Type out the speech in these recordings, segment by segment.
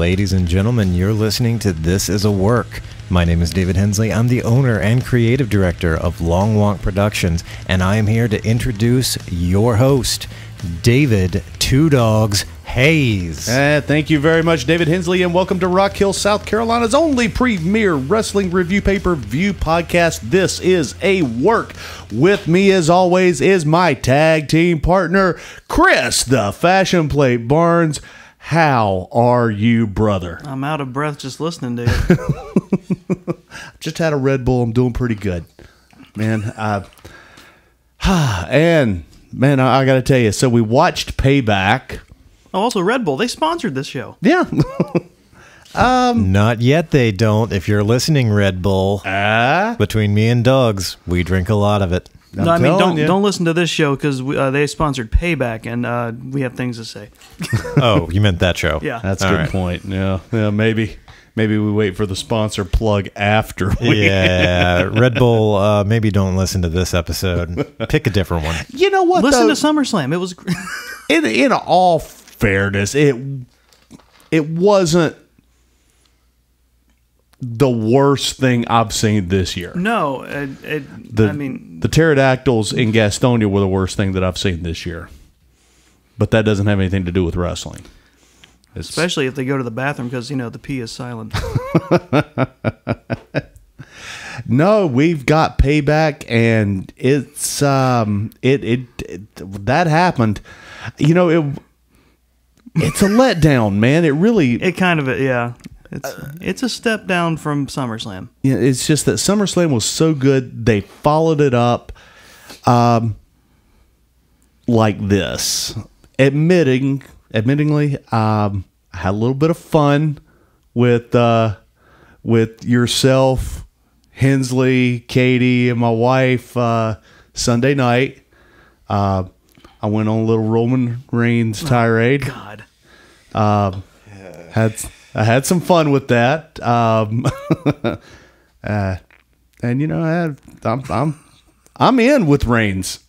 Ladies and gentlemen, you're listening to This Is A Work. My name is David Hensley. I'm the owner and creative director of Long Walk Productions, and I am here to introduce your host, David "Two Doggz" Hayes. Thank you very much, David Hensley, and welcome to Rock Hill, South Carolina's only premier wrestling review pay-per-view podcast. This Is A Work. With me, as always, is my tag team partner, Chris "The Fashion Plate" Barnes. How are you, brother? I'm out of breath just listening to you. Just had a Red Bull. I'm doing pretty good, man. I got to tell you, so we watched Payback. Oh, also Red Bull. They sponsored this show. Yeah. Not yet they don't. If you're listening, Red Bull, between me and Doug's, we drink a lot of it. No, I mean, don't listen to this show because they sponsored Payback, and we have things to say. Oh, you meant that show? Yeah, that's a good point. Yeah, yeah, maybe we wait for the sponsor plug after. Yeah, Red Bull. Maybe don't listen to this episode. Pick a different one. You know what? Listen to SummerSlam. It was in all fairness, it wasn't the worst thing I've seen this year. No, I mean the pterodactyls in Gastonia were the worst thing that I've seen this year, but that doesn't have anything to do with wrestling. It's, especially if they go to the bathroom, because you know the P is silent. No, we've got Payback, and it's that happened. You know, it's a letdown, man. It really, it kind of, yeah. It's a step down from SummerSlam. Yeah, it's just that SummerSlam was so good they followed it up like this. Admittingly, I had a little bit of fun with yourself, Hensley, Katie, and my wife Sunday night. I went on a little Roman Reigns tirade. Oh, God. I had some fun with that, and you know, I'm in with Reigns.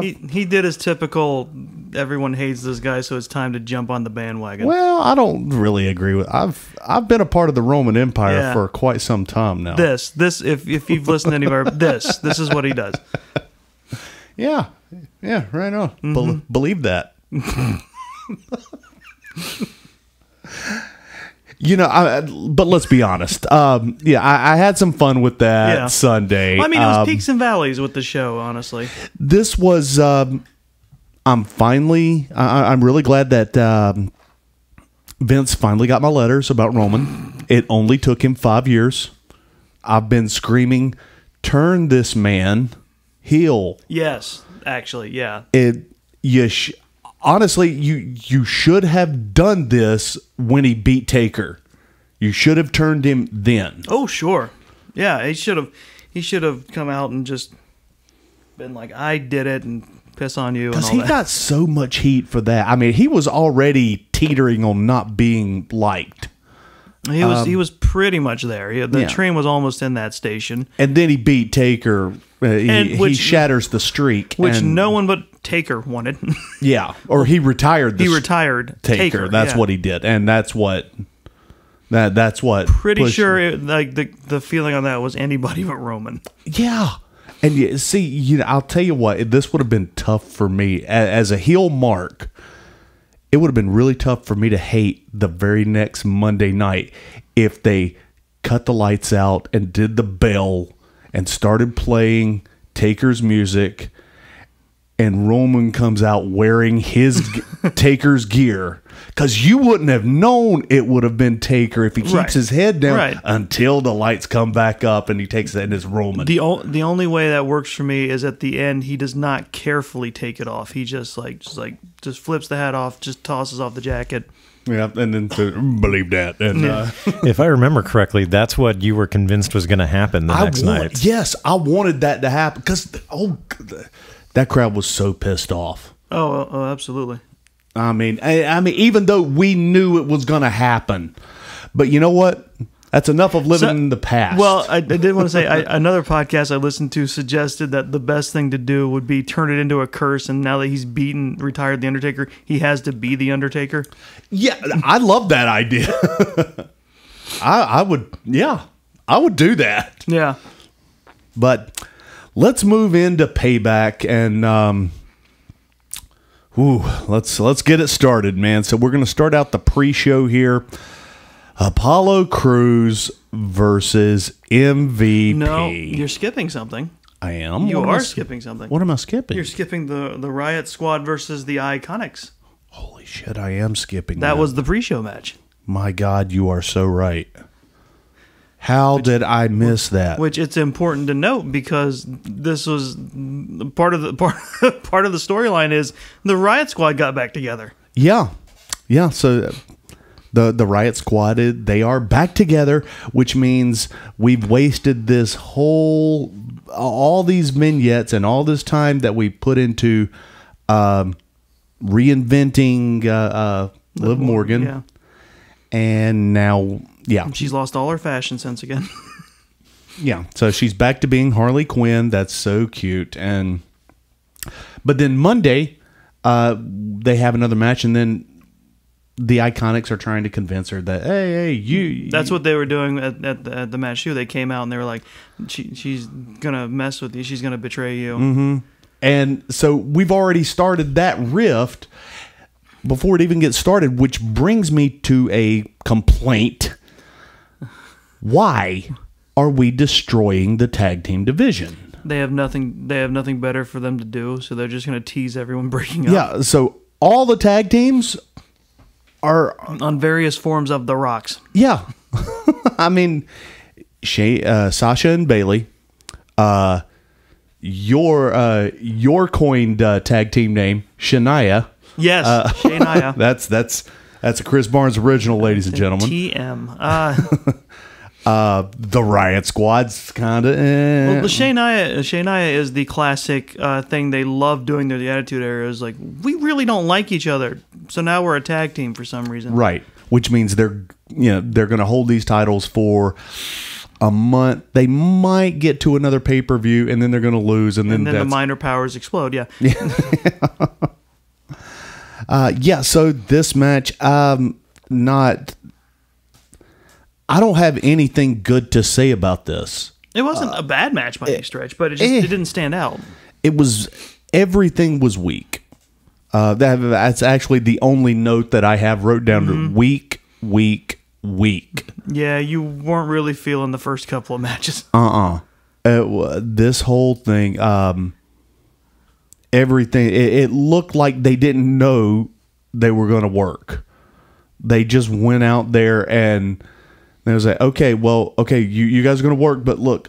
He did his typical. Everyone hates this guy, so it's time to jump on the bandwagon. Well, I don't really agree with. I've been a part of the Roman Empire for quite some time now. This if you've listened to any of our this is what he does. Yeah, yeah, right on. Mm-hmm. Believe that. You know, but let's be honest. Yeah, I had some fun with that Sunday. Well, I mean, it was peaks and valleys with the show, honestly. This was, I'm really glad that Vince finally got my letters about Roman. It only took him 5 years. I've been screaming, turn this man heel. Yes, actually, yeah. Honestly, you should have done this when he beat Taker. You should have turned him then. Oh, sure. Yeah, he should have come out and just been like, I did it, and piss on you and all that. Because he got so much heat for that. I mean, he was already teetering on not being liked. He was pretty much there. The train was almost in that station. And then he beat Taker. He shatters the streak. Which no one but Taker wanted. Yeah. Or he retired. He retired Taker. That's what he did. And that's what... That's what... Pretty sure the feeling on that was anybody but Roman. Yeah. And you see, you know, I'll tell you what. This would have been tough for me. As a heel mark, it would have been really tough for me to hate the very next Monday night if they cut the lights out and did the bell and started playing Taker's music, and Roman comes out wearing his Taker's gear, because you wouldn't have known it would have been Taker if he keeps his head down until the lights come back up and he takes it and it's Roman. The only way that works for me is at the end he does not carefully take it off. He just flips the hat off, just tosses off the jacket. Yeah, and then believe that. And if I remember correctly, that's what you were convinced was going to happen the next night. Yes, I wanted that to happen because that crowd was so pissed off. Oh, absolutely. I mean, even though we knew it was going to happen, but you know what? That's enough of living in the past. Well, I did want to say another podcast I listened to suggested that the best thing to do would be turn it into a curse, and now that he's beaten, retired The Undertaker, he has to be The Undertaker. Yeah, I love that idea. I would, yeah, I would do that. Yeah. But let's move into Payback, and let's get it started, man. So we're going to start out the pre-show here. Apollo Crews versus MVP. No, you're skipping something. I am? You are skipping something. What am I skipping? You're skipping the Riot Squad versus the Iconics. Holy shit, I am skipping that. That was the pre-show match. My God, you are so right. How did I miss that? Which it's important to note because this was part of the storyline is the Riot Squad got back together. Yeah. Yeah, so... The Riot Squad, they are back together, which means we've wasted this whole, all these vignettes and all this time that we put into reinventing Liv Morgan. Yeah. And now, yeah. She's lost all her fashion sense again. Yeah. So she's back to being Harley Quinn. That's so cute. And, but then Monday, they have another match, and then the Iconics are trying to convince her that, hey, you... That's what they were doing at the match, too. They came out and they were like, she's going to mess with you. She's going to betray you. Mm-hmm. And so we've already started that rift before it even gets started, which brings me to a complaint. Why are we destroying the tag team division? They have nothing better for them to do, so they're just going to tease everyone breaking up. Yeah, so all the tag teams... are on various forms of the rocks. Yeah. I mean, Sasha and Bayley, your coined tag team name, Shania. Yes, Shania. that's a Chris Barnes original, ladies and gentlemen. TM. The Riot Squad's kind of... Well, Shayna is the classic thing they love doing. They're the Attitude Era is like, we really don't like each other, so now we're a tag team for some reason. Right, which means they're going to hold these titles for a month. They might get to another pay-per-view, and then they're going to lose. And then the minor powers explode, yeah. Yeah, so this match, I don't have anything good to say about this. It wasn't a bad match by any stretch, but it didn't stand out. It was, everything was weak. That's actually the only note that I have wrote down. Mm-hmm. Weak. Yeah, you weren't really feeling the first couple of matches. This whole thing, everything, it looked like they didn't know they were going to work. They just went out there and... And it was like, okay, you guys are going to work, but look,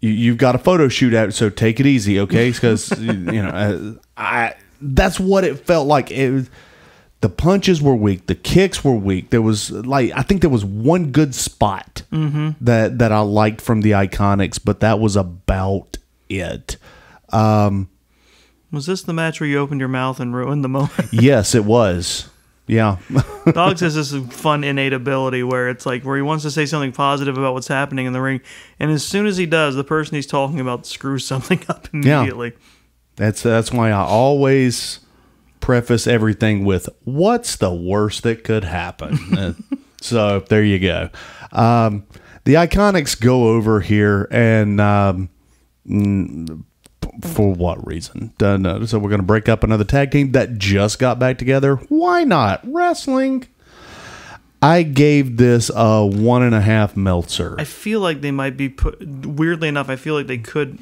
you've got a photo shoot out, so take it easy, okay? Because, that's what it felt like. The punches were weak. The kicks were weak. There was, I think there was one good spot that I liked from the Iconics, but that was about it. Was this the match where you opened your mouth and ruined the moment? Yes, it was. Yeah. Doggz has this fun innate ability where he wants to say something positive about what's happening in the ring, and as soon as he does, the person he's talking about screws something up immediately. Yeah. That's why I always preface everything with, what's the worst that could happen? So there you go. The Iconics go over here, and for what reason? Don't know. So we're going to break up another tag team that just got back together. Why not? Wrestling. I gave this a 1.5 Meltzer. I feel like they might be weirdly enough, I feel like they could,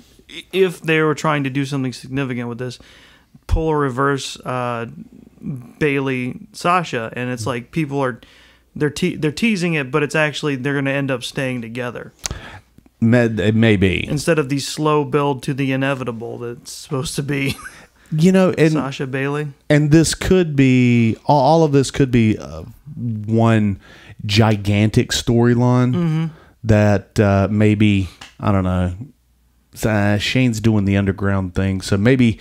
if they were trying to do something significant with this, pull or reverse Bayley Sasha, and it's like people are they're teasing it, but it's actually they're going to end up staying together. It may be. Instead of the slow build to the inevitable that's supposed to be, and Sasha Bayley. And this could be, all of this could be one gigantic storyline that maybe, I don't know, Shane's doing the underground thing. So maybe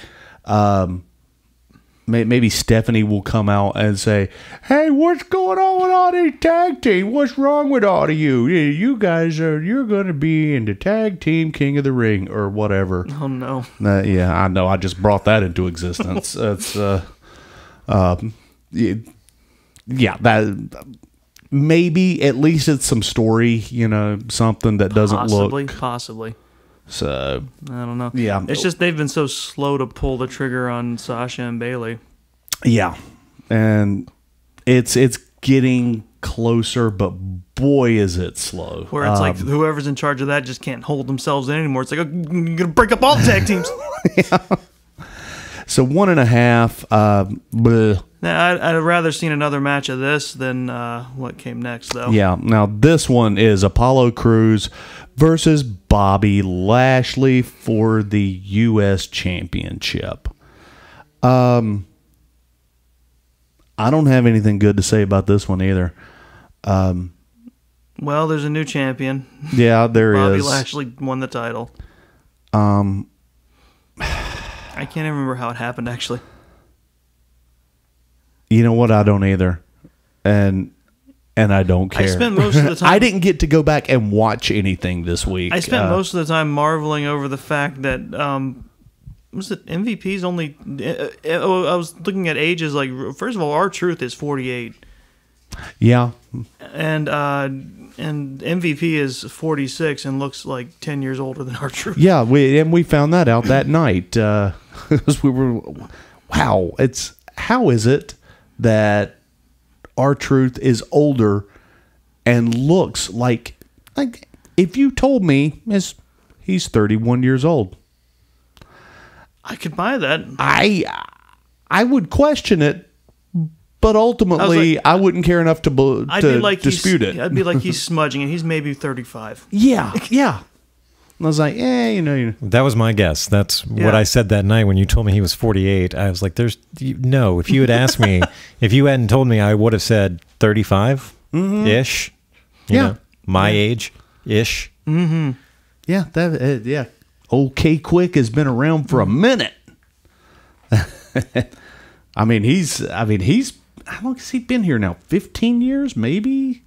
Maybe Stephanie will come out and say, "Hey, what's going on with all these tag team? What's wrong with all of you? You guys are, you're going to be in the tag team King of the Ring," or whatever. Oh no. Yeah, I know. I just brought that into existence. It's yeah, that maybe at least it's some story, you know, something that doesn't possibly. So I don't know. Yeah, it's just they've been so slow to pull the trigger on Sasha and Bayley. Yeah, and it's getting closer, but boy, is it slow. Where it's like whoever's in charge of that just can't hold themselves in anymore. It's like, I'm gonna break up all the tag teams. Yeah. So 1.5. I'd rather seen another match of this than what came next, though. Yeah. Now this one is Apollo Crews versus Bobby Lashley for the U.S. Championship. I don't have anything good to say about this one either. Well, there's a new champion. Yeah, there is. Bobby Lashley won the title. I can't even remember how it happened, actually. You know what? I don't either. And I don't care. I spent most of the time. I didn't get to go back and watch anything this week. I spent most of the time marveling over the fact that was it MVP's only? I was looking at ages. Like, first of all, R-Truth is 48. Yeah, and MVP is 46 and looks like 10 years older than R-Truth. Yeah, we found that out that night. We were, wow! It's how is it that R-Truth is older and looks like if you told me he's 31 years old, I could buy that. I would question it, but ultimately I wouldn't care enough to dispute it. I'd be like, he's smudging and he's maybe 35. Yeah, yeah. And I was like, eh, you know. That was my guess. That's what I said that night when you told me he was 48. I was like, there's no. If you had asked me, if you hadn't told me, I would have said 35 ish. You know, my age ish. Yeah, that yeah. Old K Quick has been around for a minute. I mean, he's how long has he been here now? 15 years, maybe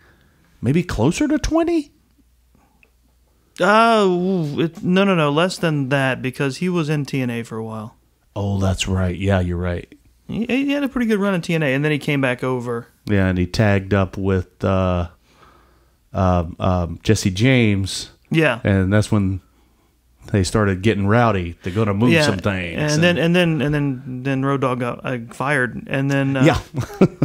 closer to 20. No, less than that, because he was in TNA for a while. Oh, that's right. Yeah, you're right. He had a pretty good run in TNA, and then he came back over. Yeah, and he tagged up with Jesse James. Yeah, and that's when they started getting rowdy. They're going to move some things, and then Road Dogg got fired, and then yeah,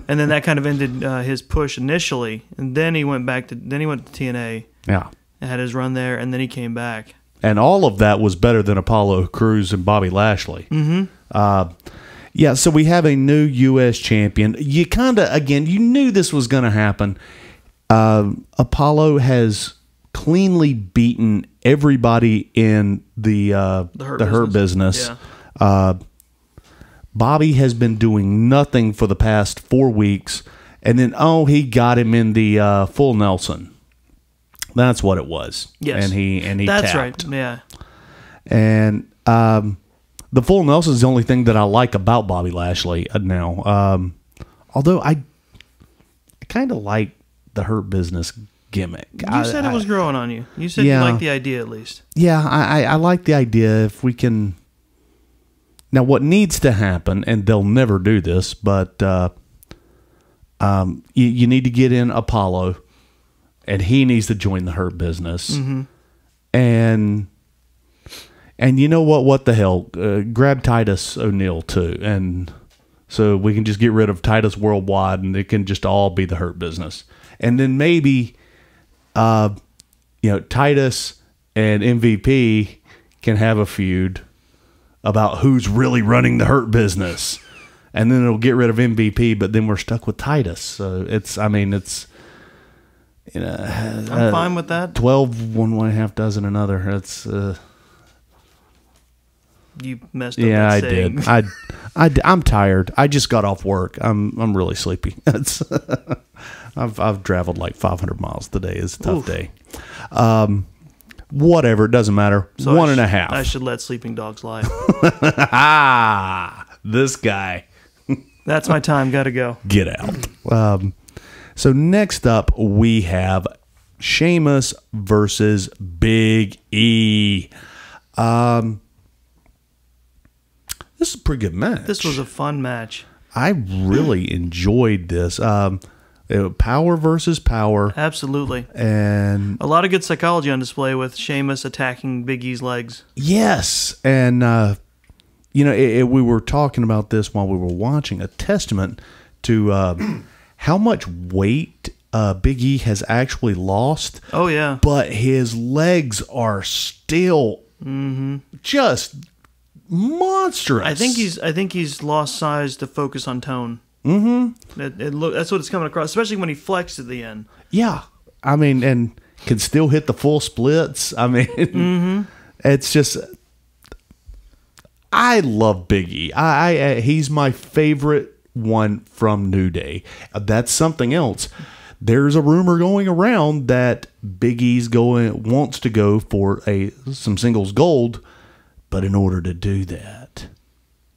and then that kind of ended his push initially, and then he went back to TNA. Yeah. Had his run there, and then he came back. And all of that was better than Apollo Crews and Bobby Lashley. Yeah, so we have a new U.S. champion. You kind of, again, you knew this was going to happen. Apollo has cleanly beaten everybody in the Hurt Business. Yeah. Bobby has been doing nothing for the past 4 weeks, and then, oh, he got him in the full Nelson. That's what it was. Yes, and he that's tapped. Right. Yeah, and the full Nelson is the only thing that I like about Bobby Lashley now. Although I kind of like the Hurt Business gimmick. You said it was growing on you. You said you like the idea at least. Yeah, I like the idea. If we can. Now, what needs to happen, and they'll never do this, but you need to get in Apollo. And he needs to join the Hurt Business. And you know what? What the hell? Grab Titus O'Neil, too. And so we can just get rid of Titus Worldwide, and it can just all be the Hurt Business. And then maybe, you know, Titus and MVP can have a feud about who's really running the Hurt Business. And then it'll get rid of MVP, but then we're stuck with Titus. So it's, I mean, it's... You know, I'm fine with that. 12, one and a half dozen another. That's you messed up. Yeah, I'm tired. I just got off work. I'm really sleepy. I've traveled like 500 miles today. It's a tough day. Whatever, it doesn't matter. So 1.5. I should let sleeping dogs lie. This guy. That's my time. Got to go. Get out. So next up, we have Sheamus versus Big E. This is a pretty good match. This was a fun match. I really enjoyed this. Power versus power. Absolutely. And a lot of good psychology on display with Sheamus attacking Big E's legs. Yes. And, you know, we were talking about this while we were watching, a testament to how much weight Big E has actually lost. Oh, yeah. But his legs are still just monstrous. I think he's lost size to focus on tone. That's what it's coming across, especially when he flexed at the end. Yeah, I mean, and can still hit the full splits. I mean, it's just, I love Big E. He's my favorite one from New Day. That's something else. There's a rumor going around that Big E's wants to go for some singles gold, but in order to do that,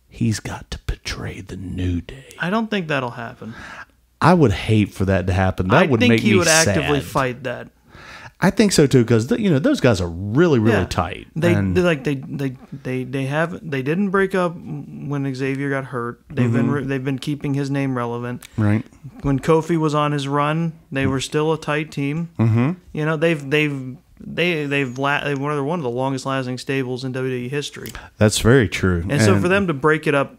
he's got to betray the New Day. I don't think that'll happen. I would hate for that to happen. That would make me sad. I think he would actively fight that. I think so too, because you know those guys are really, really tight. They didn't break up when Xavier got hurt. They've been keeping his name relevant. Right. When Kofi was on his run, they were still a tight team. You know they've one of the longest lasting stables in WWE history. That's very true. And so for them to break it up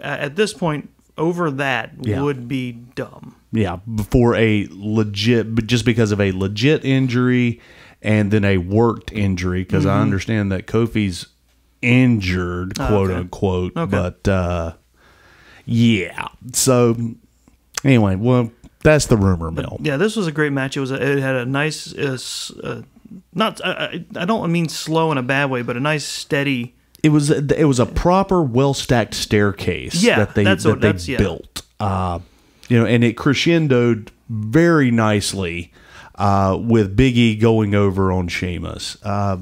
at this point over that would be dumb. Yeah, for a legit, but just because of a legit injury and then a worked injury, because I understand that Kofi's injured, quote unquote. But yeah, so anyway, well, that's the rumor mill. But yeah, this was a great match. It was. It had a nice, not. I don't mean slow in a bad way, but a nice steady. It was a proper, well stacked staircase. Yeah, that they built. You know, and it crescendoed very nicely with Big E going over on Sheamus. Yeah,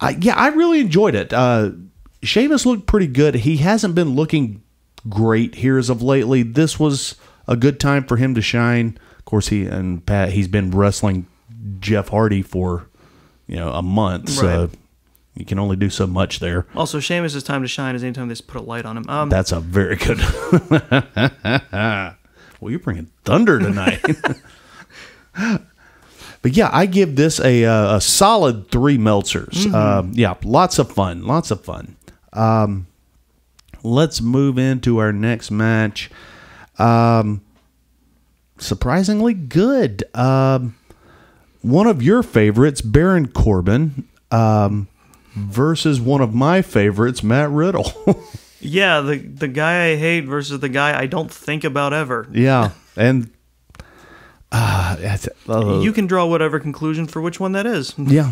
I really enjoyed it. Sheamus looked pretty good. He hasn't been looking great here as of lately. This was a good time for him to shine. Of course, he's been wrestling Jeff Hardy for, you know, a month, so you can only do so much there. Also, Sheamus' time to shine is anytime they just put a light on him. That's a very good... Well, you're bringing thunder tonight. But yeah, I give this a solid 3 Meltzers. Yeah, lots of fun. Lots of fun. Let's move into our next match. Surprisingly good. One of your favorites, Baron Corbin, versus one of my favorites, Matt Riddle. Yeah, the guy I hate versus the guy I don't think about ever. Yeah, and you can draw whatever conclusion for which one that is. Yeah,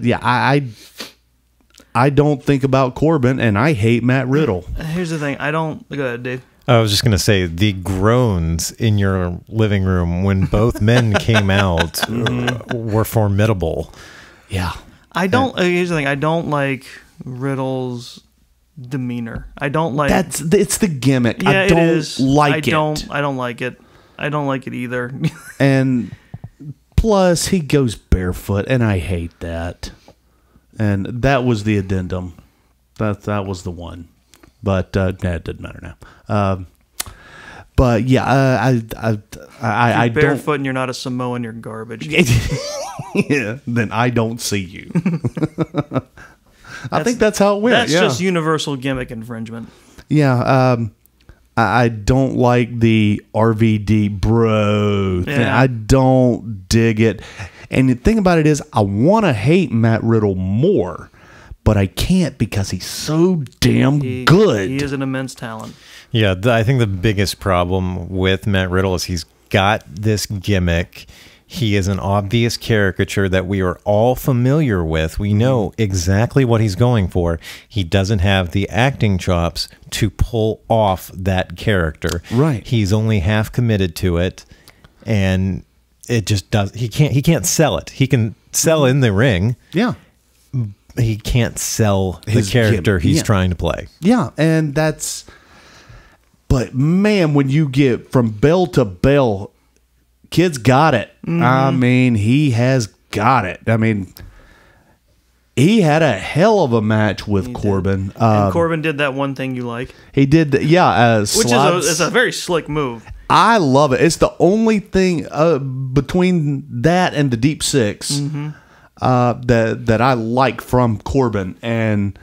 yeah, I don't think about Corbin, and I hate Matt Riddle. Here's the thing, I don't. Go ahead, Dave. I was just going to say, the groans in your living room when both men came out were formidable. Yeah. I don't. Here's the thing. I don't like Riddle's demeanor. I don't like it's the gimmick. Yeah, I don't like it. I don't like it. I don't like it either. And plus, he goes barefoot, and I hate that. And that was the addendum. That was the one. But nah, it doesn't matter now. But yeah, I you're barefoot and you're not a Samoan, you're garbage. Yeah, then I don't see you. I think that's how it went. That's just universal gimmick infringement. Yeah, I don't like the RVD bro thing. Yeah. I don't dig it. And the thing about it is, I want to hate Matt Riddle more, but I can't because he's so damn good. He is an immense talent. Yeah, I think the biggest problem with Matt Riddle is he's got this gimmick. He is an obvious caricature that we are all familiar with. We know exactly what he's going for. He doesn't have the acting chops to pull off that character. Right. He's only half committed to it, and it just doesn't. He can't sell it. He can sell in the ring. Yeah. He can't sell the character he's trying to play. Yeah, and that's But man, when you get from bell to bell, kid's got it. Mm-hmm. I mean, he has got it. I mean, he had a hell of a match with Corbin. And Corbin did that one thing you like. He did, yeah. Which is a very slick move. I love it. It's the only thing between that and the Deep Six that I like from Corbin. And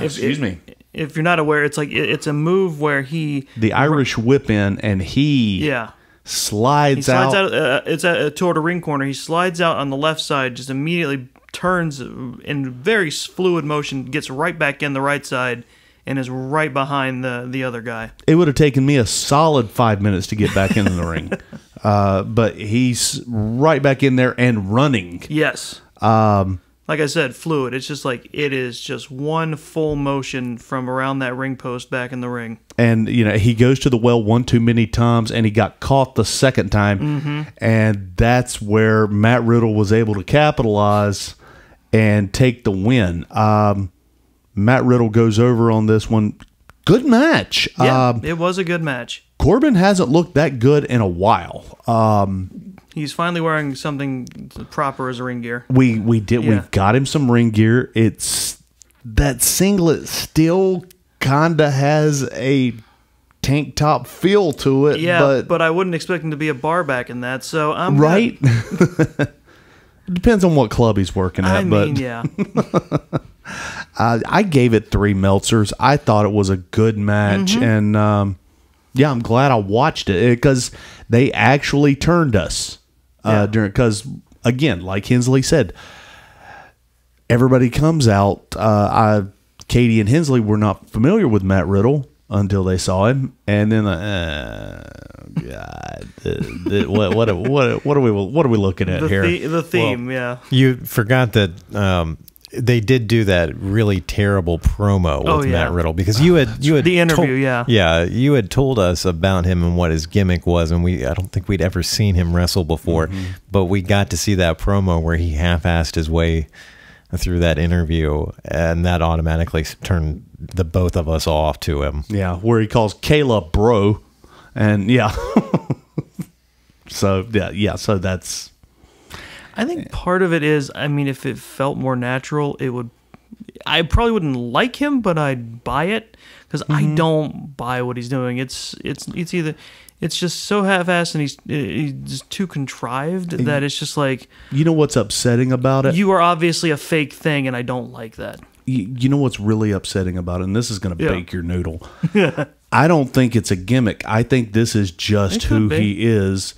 excuse me. If you're not aware, it's like it's a move where he the Irish whip in, and he slides out. It's toward a ring corner. He slides out on the left side, just immediately turns in very fluid motion, gets right back in the right side, and is right behind the other guy. It would have taken me a solid 5 minutes to get back into the ring, but he's right back in there and running. Yes. Like I said, fluid. It's just like it is just one full motion from around that ring post back in the ring. And, you know, he goes to the well one too many times, and he got caught the second time. And that's where Matt Riddle was able to capitalize and take the win. Matt Riddle goes over on this one. Good match. Yeah, it was a good match. Corbin hasn't looked that good in a while. He's finally wearing something proper as a ring gear. We've got him some ring gear. It's that singlet still kinda has a tank top feel to it. Yeah, but I wouldn't expect him to be a bar back in that. So I'm right. Depends on what club he's working at. I mean, yeah. I gave it 3 Meltzers. I thought it was a good match, and yeah, I'm glad I watched it because they actually turned us. Because again, like Hensley said, everybody comes out. Katie and Hensley were not familiar with Matt Riddle until they saw him, and then, God, what are we looking at here? The theme, well, yeah. You forgot that they did do that really terrible promo with Matt Riddle because you had the interview, you had told us about him and what his gimmick was, and I don't think we'd ever seen him wrestle before, but we got to see that promo where he half-assed his way through that interview, and that automatically turned the both of us off to him. Yeah, where he calls Kayla bro, and yeah, so yeah, so that's. I think part of it is, I mean, if it felt more natural, it would. I probably wouldn't like him, but I'd buy it because I don't buy what he's doing. It's either it's just so half-assed and he's too contrived that it's just like, you know what's upsetting about it? You are obviously a fake thing, and I don't like that. You know what's really upsetting about it, and this is going to bake your noodle. I don't think it's a gimmick. I think this is just who he is.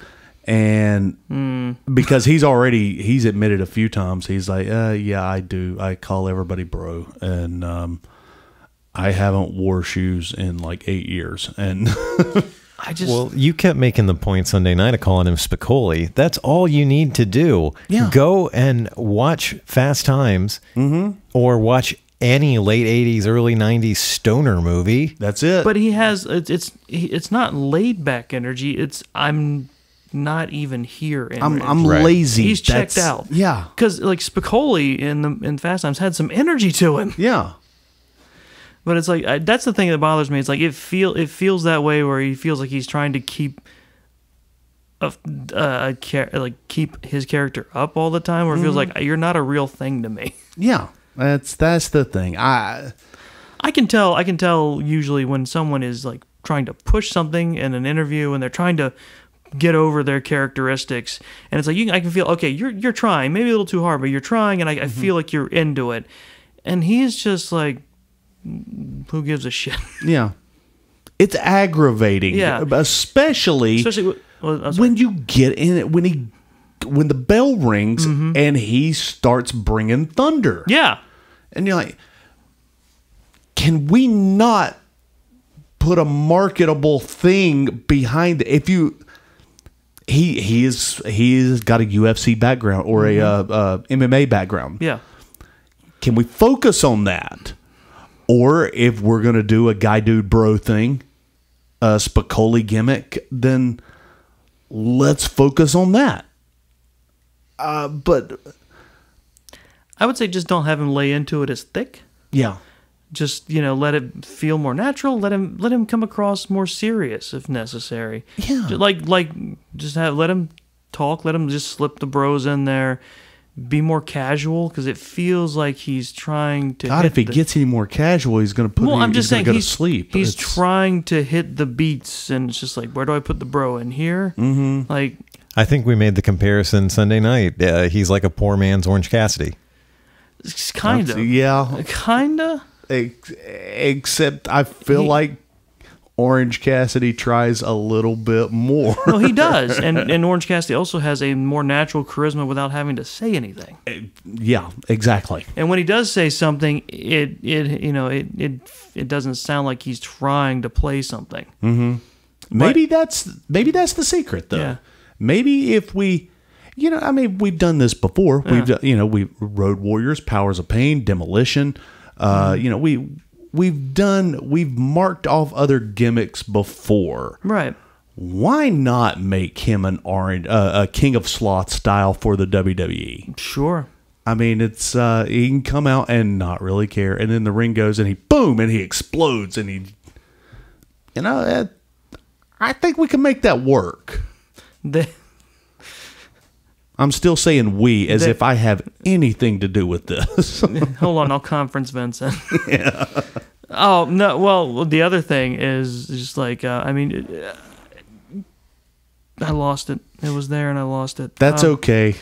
And because he's admitted a few times, he's like, yeah, I call everybody bro. And I haven't wore shoes in like 8 years. And I just, well, you kept making the point Sunday night of calling him Spicoli. That's all you need to do. Yeah. Go and watch Fast Times or watch any late 80s, early 90s stoner movie. That's it. But he has, it's not laid back energy. It's, I'm not even here. I'm lazy. He's checked out. Yeah, because like Spicoli in Fast Times had some energy to him. Yeah, but it's like that's the thing that bothers me. It's like it feels that way where he feels like he's trying to keep keep his character up all the time. Where it feels like you're not a real thing to me. Yeah, that's the thing. I can tell usually when someone is like trying to push something in an interview and they're trying to get over their characteristics, and it's like I can feel, okay, you're trying, maybe a little too hard, but you're trying, and I feel like you're into it. And he's just like, who gives a shit? Yeah, it's aggravating. Yeah, especially when you get in it, when the bell rings and he starts bringing thunder. Yeah, and you're like, can we not put a marketable thing behind it? If you. He's got a UFC background or a MMA background. Yeah, can we focus on that? Or if we're gonna do a guy dude bro thing, a Spicoli gimmick, then let's focus on that. But I would say just don't have him lay into it as thick. Yeah, just, you know, let it feel more natural. Let him come across more serious if necessary. Yeah. Let him talk. Let him just slip the bros in there. Be more casual, because it feels like he's trying to. God, if he gets any more casual, he's going to put. Well, I'm just saying, he's sleep. He's trying to hit the beats, and it's just like, where do I put the bro in here? Mm-hmm. Like, I think we made the comparison Sunday night. He's like a poor man's Orange Cassidy. Kind of, yeah, kind of. Except I feel like Orange Cassidy tries a little bit more. Well, he does, and Orange Cassidy also has a more natural charisma without having to say anything. Yeah, exactly. And when he does say something, it doesn't sound like he's trying to play something. Mm-hmm. Maybe that's the secret, though. Yeah. Maybe if we. You know, I mean, we've done this before. Yeah. We've Road Warriors, Powers of Pain, Demolition. We've marked off other gimmicks before. Right. Why not make him an orange, a King of Sloth style for the WWE? Sure. I mean, it's he can come out and not really care, and then the ring goes and he boom and he explodes and he. You know, I think we can make that work. I'm still saying we as if I have anything to do with this. Hold on, I'll conference Vincent. Yeah. Oh, no. Well, the other thing is just like, I lost it. It was there and I lost it. That's okay.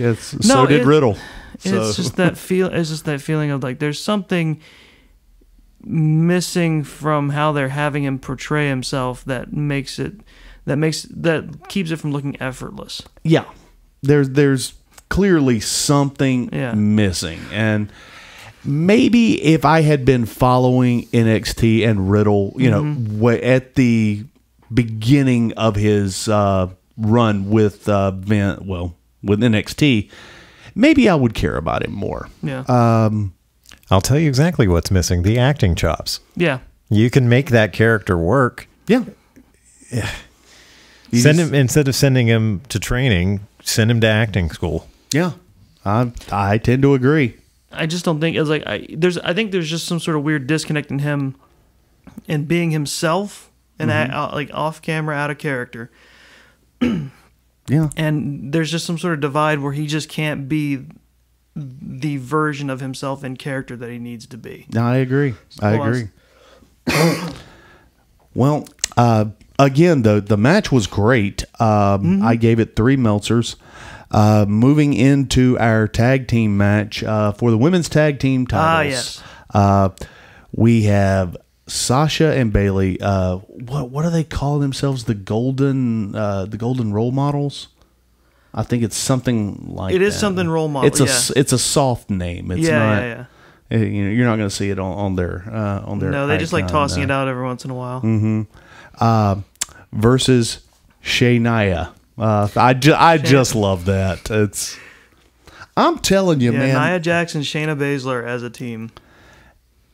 So did Riddle. It's just that feel. It's just that feeling of like there's something missing from how they're having him portray himself that makes it that keeps it from looking effortless. Yeah. There's clearly something missing. And maybe if I had been following NXT and Riddle, you know, at the beginning of his run with with NXT, maybe I would care about him more. Yeah. I'll tell you exactly what's missing. The acting chops. Yeah. You can make that character work. Yeah. Yeah. Instead of sending him to training, send him to acting school. Yeah, I tend to agree. I just don't think it's like I think there's just some sort of weird disconnect in him and being himself and like off camera, out of character. Yeah, and there's just some sort of divide where he just can't be the version of himself in character that he needs to be. No, I agree. I agree. Well. Again, though, the match was great. I gave it 3 Meltzers. Moving into our tag team match for the women's tag team titles. Yes. We have Sasha and Bayley. What do they call themselves? The golden role models? I think it's something like that. It is something role model. It's a soft name. It's not. Yeah. You're not going to see it on their on their. No, they just like tossing it out every once in a while. Mm-hmm. Versus Shaynia. I just love that. I'm telling you, man. Nia Jax and Shayna Baszler as a team.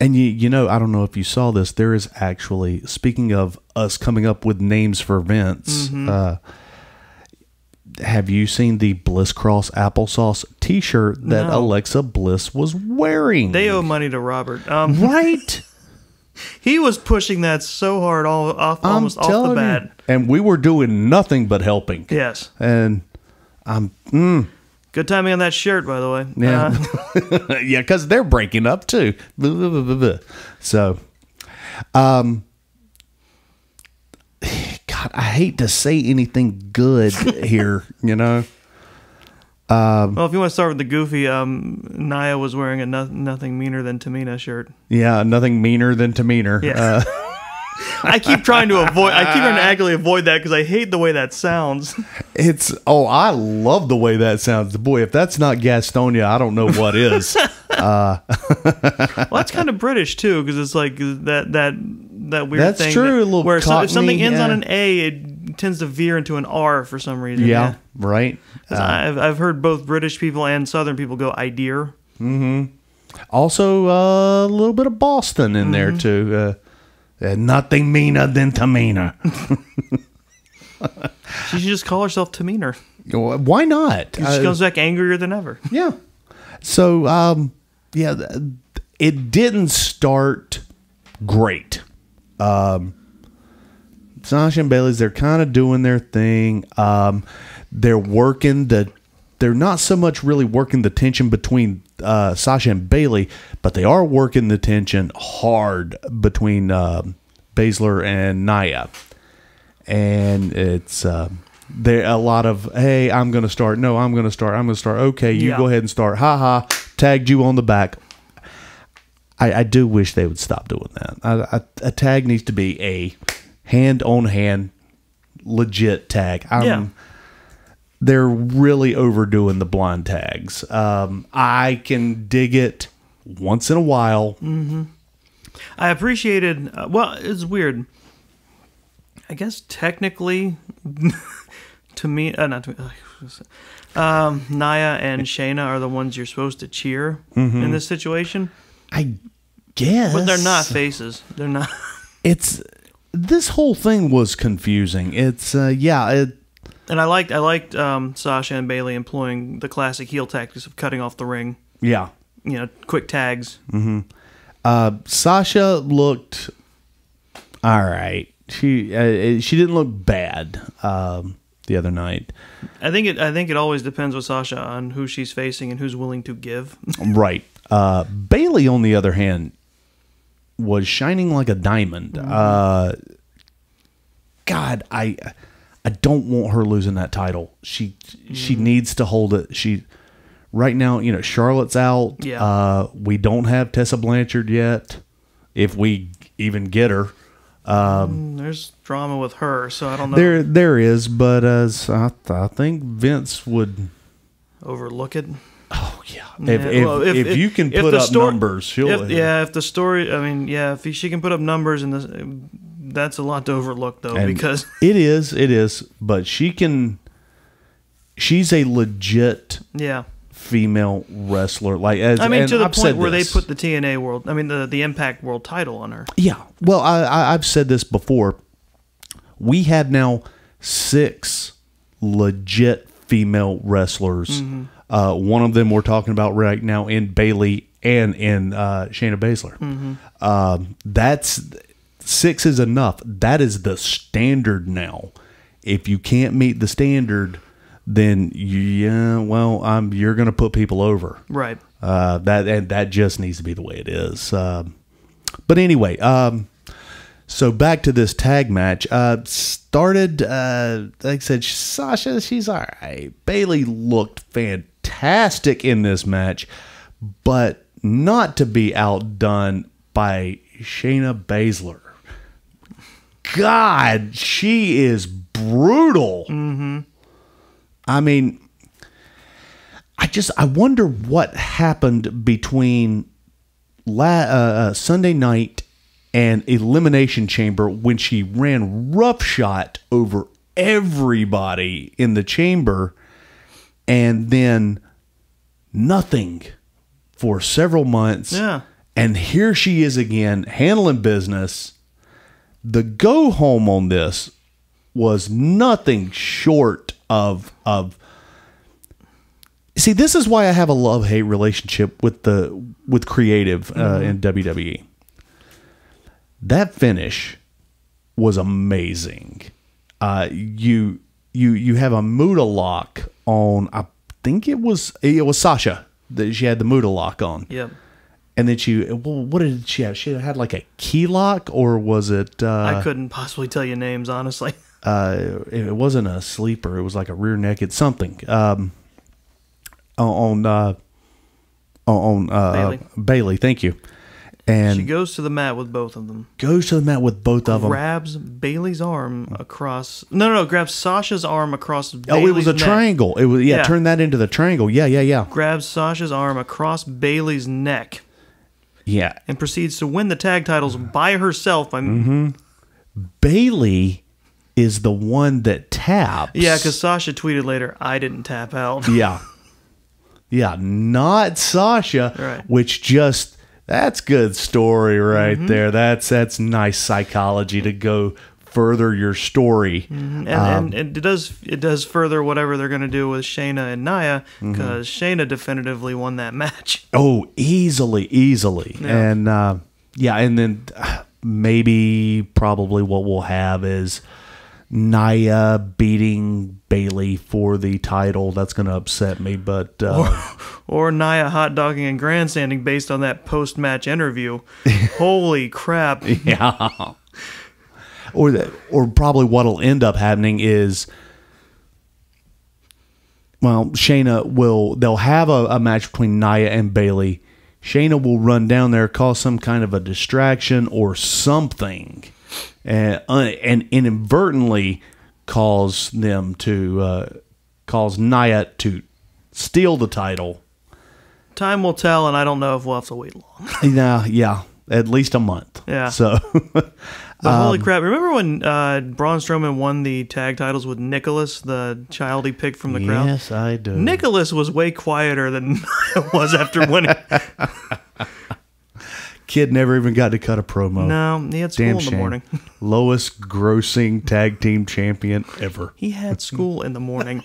And you know, I don't know if you saw this. There is actually, speaking of us coming up with names for Vince. Have you seen the Bliss Cross Applesauce T-shirt that Alexa Bliss was wearing? They owe money to Robert, right? He was pushing that so hard, almost off the bat. And we were doing nothing but helping. Yes. And good timing on that shirt, by the way. Yeah. Yeah, because they're breaking up too. So, God, I hate to say anything good here, you know. Well, if you want to start with the goofy, Nia was wearing a nothing meaner than Tamina shirt. Yeah, nothing meaner than Tamina. Yeah. I keep trying to avoid. I keep trying to actively avoid that because I hate the way that sounds. I love the way that sounds. Boy, if that's not Gastonia, I don't know what is. Well, that's kind of British too, because it's like that weird. That's thing true. That, a little where cockney, if something ends on an A, it tends to veer into an R for some reason. Yeah. Right. I've heard both British people and Southern people go "idear." Mm-hmm. Also, a little bit of Boston in there too. Nothing meaner than Tamina. She should just call herself Tamina. Why not? She comes back angrier than ever. Yeah. So, it didn't start great. Sasha and Bayley's, they're kind of doing their thing. They're working the... They're not so much really working the tension between Sasha and Bayley, but they are working the tension hard between Baszler and Nia. And it's... There a lot of, hey, I'm going to start. No, I'm going to start. I'm going to start. Okay, you go ahead and start. Ha ha. Tagged you on the back. I do wish they would stop doing that. A tag needs to be a hand-on-hand legit tag. They're really overdoing the blind tags. I can dig it once in a while. Mm-hmm. I appreciated, well, it's weird. I guess technically, to me, not to me, Nia and Shayna are the ones you're supposed to cheer in this situation. I guess, but they're not faces. They're not. It's this whole thing was confusing. It's and I liked Sasha and Bayley employing the classic heel tactics of cutting off the ring. Yeah, you know, quick tags. Sasha looked all right. She didn't look bad the other night. I think it always depends with Sasha on who she's facing and who's willing to give. Right. Bayley, on the other hand, was shining like a diamond. God, I don't want her losing that title. She needs to hold it. Right now, you know, Charlotte's out. Yeah. We don't have Tessa Blanchard yet, if we even get her. There's drama with her, so I don't know. There is, but I think Vince would overlook it. Oh yeah, if you can put up numbers, she'll. Yeah, if the story, I mean, yeah, if she can put up numbers, and that's a lot to overlook though, because it is, but she can. She's a legit female wrestler, like I mean, to the point where they put the TNA world, I mean the Impact world title on her. Yeah, well, I've said this before. We have now 6 legit female wrestlers. One of them we're talking about right now in Bayley and in Shayna Baszler. That's 6 is enough. That is the standard now. If you can't meet the standard, then you're gonna put people over, right? That just needs to be the way it is. But anyway, so back to this tag match. Started, like I said, Sasha, she's all right. Bayley looked fantastic in this match, but not to be outdone by Shayna Baszler. God, she is brutal. I mean, I wonder what happened between Sunday night and Elimination Chamber when she ran roughshod over everybody in the chamber, and then nothing for several months. Yeah. And here she is again, handling business. The go home on this was nothing short of see, this is why I have a love-hate relationship with creative in WWE. That finish was amazing. You have a Muda lock on. I think it was Sasha that she had the Muda lock on. Yep. And then what did she have? She had like a key lock, or was it? I couldn't possibly tell you names, honestly. It wasn't a sleeper. It was like a rear naked something on Bayley. Thank you. And she goes to the mat with both of them. Grabs Bayley's arm across. No. Grabs Sasha's arm across. Bayley's it was a neck. Triangle. It was Turn that into the triangle. Yeah. Grabs Sasha's arm across Bayley's neck. Yeah. And proceeds to win the tag titles by herself. Bayley is the one that taps. Yeah, because Sasha tweeted later, I didn't tap out. Yeah, not Sasha, right. Which just, that's good story right there. That's nice psychology to go further your story. And it does further whatever they're going to do with Shayna and Nia, because Shayna definitively won that match. Oh, easily. And then maybe probably what we'll have is Nia beating Bayley for the title. That's going to upset me, but or Nia hot dogging and grandstanding based on that post match interview. Holy crap! Yeah. Or probably what'll end up happening is, well, Shayna will, they'll have a match between Nia and Bayley. Shayna will run down there, cause some kind of a distraction or something, and inadvertently cause them to cause Nia to steal the title. Time will tell, and I don't know if we'll have to wait long. Yeah, at least a month. Yeah. So. But holy crap! Remember when Braun Strowman won the tag titles with Nicholas, the child he picked from the crowd? Yes, I do. Nicholas was way quieter than Nia was after winning. Kid never even got to cut a promo. No, he had school in the morning. Lowest grossing tag team champion ever. He had school in the morning.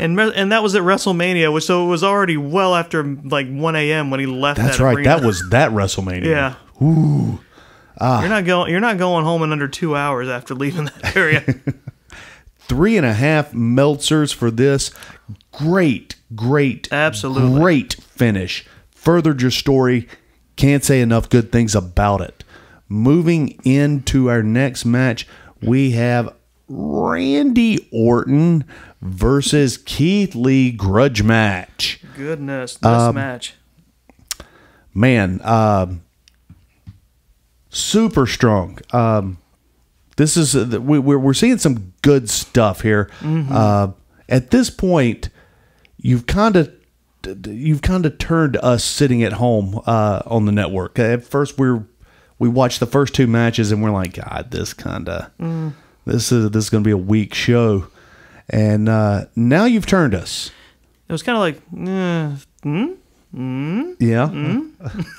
And that was at WrestleMania, which, so it was already well after like 1 a.m. when he left. That's right. Arena. That was that WrestleMania. Yeah. Ooh. You're not going home in under 2 hours after leaving that area. 3.5 Meltzers for this. Great, absolutely great finish. Furthered your story. Can't say enough good things about it. Moving into our next match, we have Randy Orton versus Keith Lee grudge match. Goodness, this match. Man, super strong. This is we're seeing some good stuff here. Mm-hmm. At this point, you've kind of turned us sitting at home on the network. At first, we watched the first 2 matches and we're like, God, this is going to be a weak show. And now you've turned us. It was kind of like, yeah. Mm.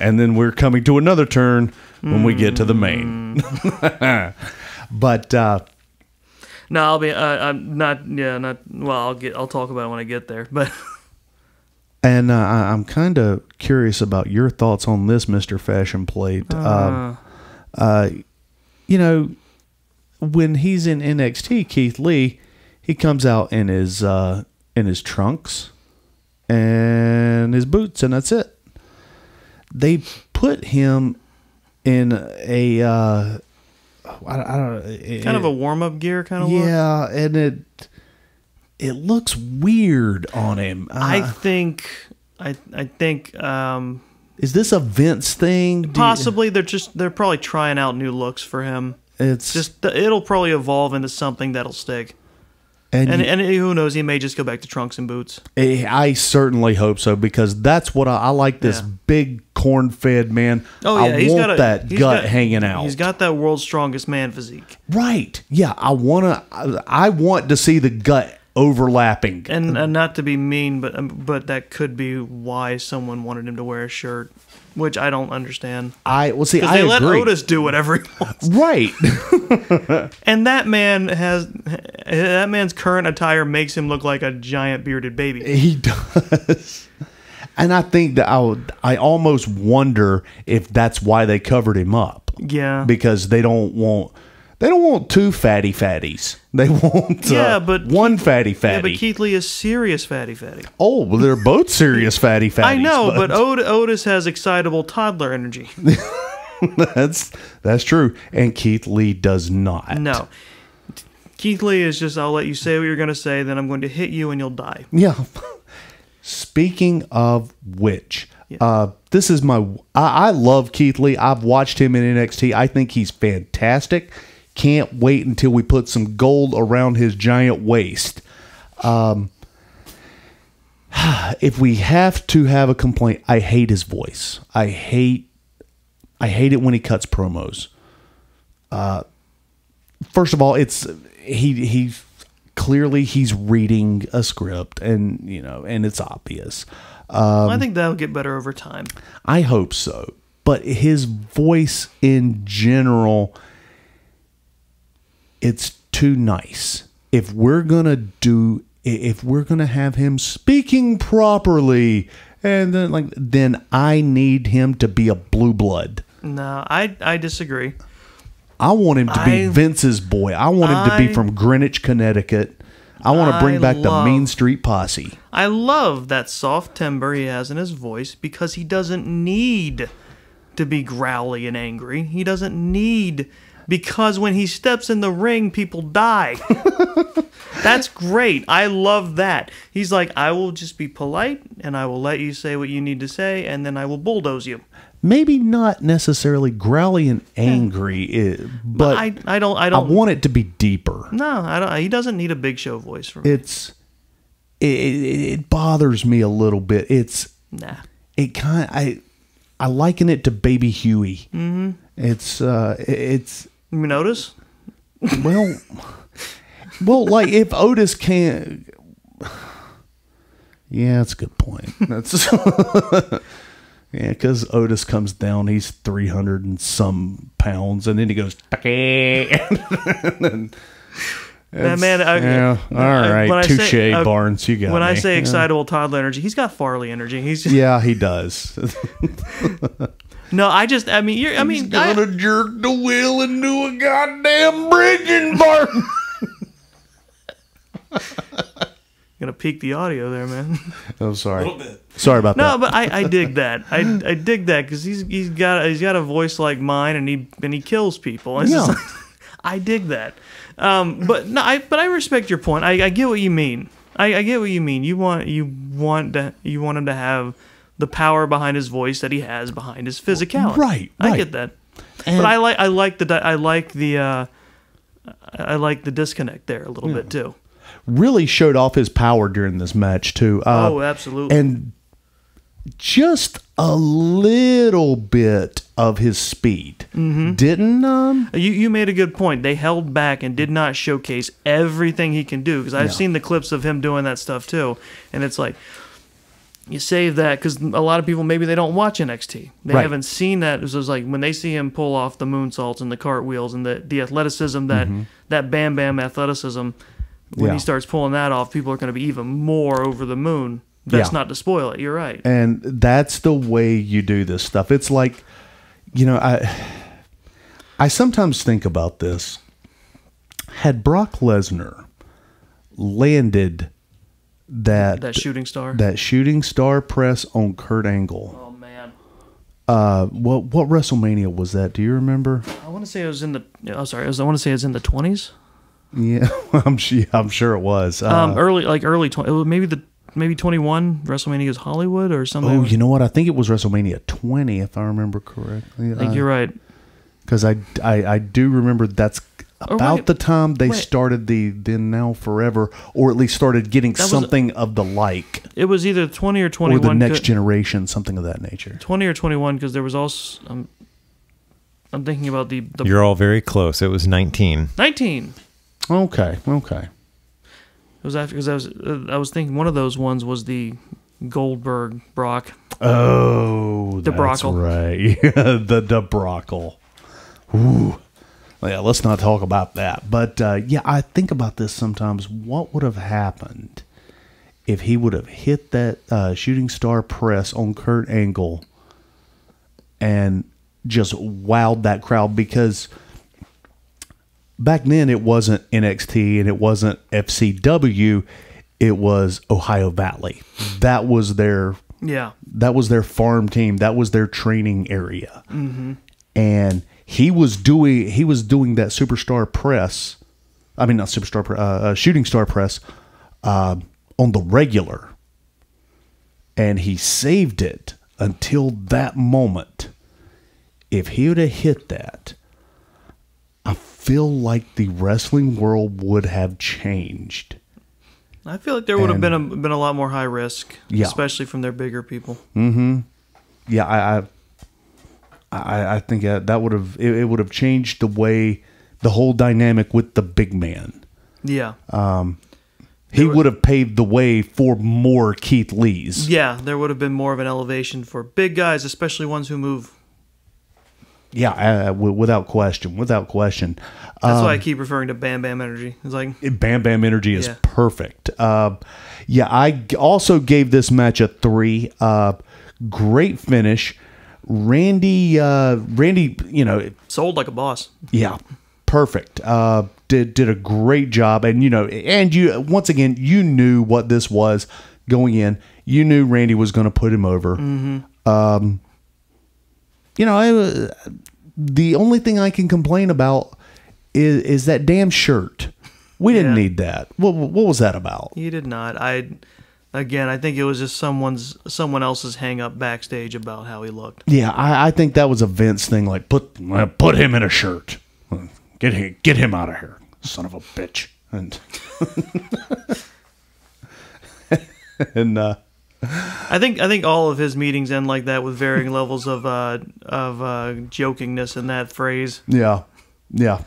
And then we're coming to another turn when we get to the main. But no, I'll be I'm not. Yeah, not. Well, I'll talk about it when I get there. But and I'm kind of curious about your thoughts on this, Mr. Fashion Plate. You know, when he's in NXT, Keith Lee, he comes out in his trunks and his boots, and that's it. They put him in a I don't know, kind of a warm-up gear kind of look. Yeah, and it looks weird on him. I think is this a Vince thing? Possibly. They're probably trying out new looks for him. It's just it'll probably evolve into something that'll stick. And who knows? He may just go back to trunks and boots. I certainly hope so, because that's what I like. This big corn-fed man. Oh yeah, he's got that gut hanging out. He's got that world's strongest man physique. Right? Yeah, I want to see the gut overlapping. And not to be mean, but that could be why someone wanted him to wear a shirt, which I don't understand. Well, see, I agree. Let Otis do whatever he wants, right? And that man's current attire makes him look like a giant bearded baby. He does. And I think that I almost wonder if that's why they covered him up. Yeah, because they don't want 2 fatty fatties. They want but 1 fatty fatty. Yeah, but Keith Lee is serious fatty fatty. Oh, well, they're both serious fatty fatties. I know, but Otis has excitable toddler energy. That's true. And Keith Lee does not. No. Keith Lee is just, I'll let you say what you're going to say, then I'm going to hit you and you'll die. Yeah. Speaking of which, this is my... I love Keith Lee. I've watched him in NXT. I think he's fantastic. Can't wait until we put some gold around his giant waist. If we have to have a complaint, I hate his voice. I hate it when he cuts promos. First of all, he clearly he's reading a script, and it's obvious. I think that'll get better over time. I hope so, but his voice in general. It's too nice. If we're gonna have him speaking properly, and then I need him to be a blue blood. No, I disagree. I want him to be Vince's boy. I want him to be from Greenwich, Connecticut. I want to bring back the Mean Street Posse. I love that soft timbre he has in his voice because he doesn't need to be growly and angry. He doesn't need... Because when he steps in the ring, people die. That's great. I love that. He's like, I will just be polite, and I will let you say what you need to say, and then I will bulldoze you. Maybe not necessarily growly and angry, but I want it to be deeper. No, I don't. He doesn't need a Big Show voice for me. It bothers me a little bit. I liken it to Baby Huey. Mm-hmm. It's. You mean Otis? Well, like if Otis can't. Yeah, that's a good point. That's yeah, because Otis comes down, he's 300 and some pounds, and then he goes. That man, all right, touche, Barnes. You got me. When I say excitable toddler energy, he's got Farley energy. He's just, yeah, he does. No, I mean, gonna jerk the wheel into a goddamn bridge and burn. Gonna peak the audio there, man. I'm sorry. A little bit. Sorry about that. No, but I dig that. I dig that because he's got a voice like mine, and he kills people. It's just like, I dig that. But I respect your point. I get what you mean. I get what you mean. You want him to have the power behind his voice that he has behind his physicality. Right. I get that. And but I like the disconnect there a little bit too. Really showed off his power during this match too. Oh, absolutely. And just a little bit of his speed. Mm-hmm. Didn't you made a good point. They held back and did not showcase everything he can do because I've seen the clips of him doing that stuff too, and it's like you save that because a lot of people, maybe they don't watch NXT. They haven't seen that. It was like when they see him pull off the moonsaults and the cartwheels and the athleticism, that Bam Bam athleticism, when he starts pulling that off, people are going to be even more over the moon. That's not to spoil it. You're right. And that's the way you do this stuff. It's like, you know, I sometimes think about this. Had Brock Lesnar landed that shooting star press on Kurt Angle. Oh man! What WrestleMania was that? Do you remember? I want to say it was in the. Oh, sorry. I want to say it was in the 20s. Yeah, I'm sure it was. Early 20s. Maybe 21. WrestleMania is Hollywood or something. Oh, you know what? I think it was WrestleMania 20, if I remember correctly. I think you're right. Because I do remember that's. About the time they started the Then Now Forever, or at least started getting something of the like. It was either 20 or 21. Or the Next Generation, something of that nature. 20 or 21, because there was also... I'm thinking about the... You're all very close. It was 19. 19! Okay. It was after, because I was thinking one of those ones was the Goldberg Brock. Oh, the Brockle. Right. the Brockle. Ooh. Yeah, let's not talk about that. But, yeah, I think about this sometimes. What would have happened if he would have hit that shooting star press on Kurt Angle and just wowed that crowd? Because back then it wasn't NXT and it wasn't FCW. It was Ohio Valley. That was their farm team. That was their training area. Mm-hmm. And... He was doing that superstar press, I mean not superstar press, shooting star press, on the regular, and he saved it until that moment. If he would have hit that, I feel like the wrestling world would have changed. I feel like there would have been a lot more high risk, especially from their bigger people. Mm-hmm. Yeah, I think that would have it would have changed the way the whole dynamic with the big man. Yeah, he would have paved the way for more Keith Lees. Yeah, there would have been more of an elevation for big guys, especially ones who move. Yeah, without question. That's why I keep referring to Bam Bam energy. It's like Bam Bam energy is perfect. I also gave this match a 3. Great finish. Randy, you know, sold like a boss. Yeah, perfect. Did a great job, and you know, and you once again, you knew what this was going in. You knew Randy was going to put him over. Mm-hmm. You know, the only thing I can complain about is that damn shirt. We didn't need that. What was that about? You did not. I think it was just someone else's hang up backstage about how he looked. Yeah, I think that was a Vince thing. Like put him in a shirt. Get him out of here, son of a bitch. And and I think all of his meetings end like that with varying levels of jokingness in that phrase. Yeah. Yeah,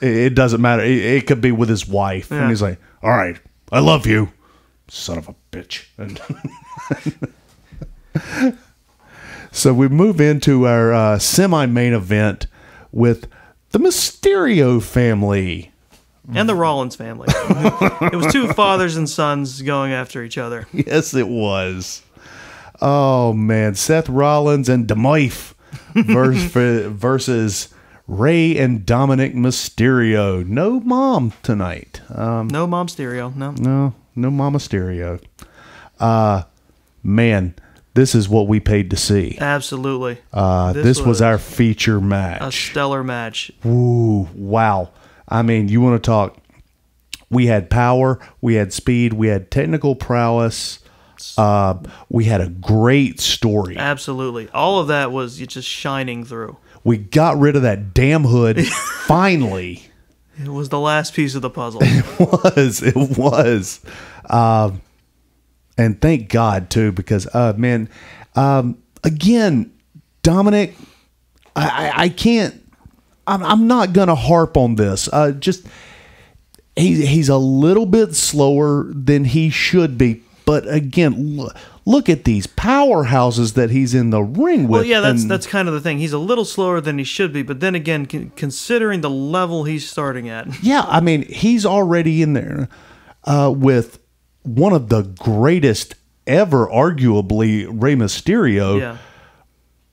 it doesn't matter. It could be with his wife, and he's like, "All right, I love you, son of a bitch." And so we move into our semi-main event with the Mysterio family and the Rollins family. It was two fathers and sons going after each other. Yes, it was. Oh man, Seth Rollins and DeMoif versus Rey and Dominic Mysterio. No mom tonight. No mom stereo. No mama stereo. Man, this is what we paid to see. Absolutely. This was our feature match. A stellar match. Ooh, wow. I mean, you want to talk? We had power. We had speed. We had technical prowess. We had a great story. Absolutely. All of that was just shining through. We got rid of that damn hood, finally. It was the last piece of the puzzle. It was. And thank God, too, because, man, again, Dominic, I can't, I'm not going to harp on this. Just, he's a little bit slower than he should be. But again, look at these powerhouses that he's in the ring with. Well, yeah, that's kind of the thing. He's a little slower than he should be, but then again, considering the level he's starting at. Yeah, I mean, he's already in there with one of the greatest ever, arguably, Rey Mysterio. Yeah.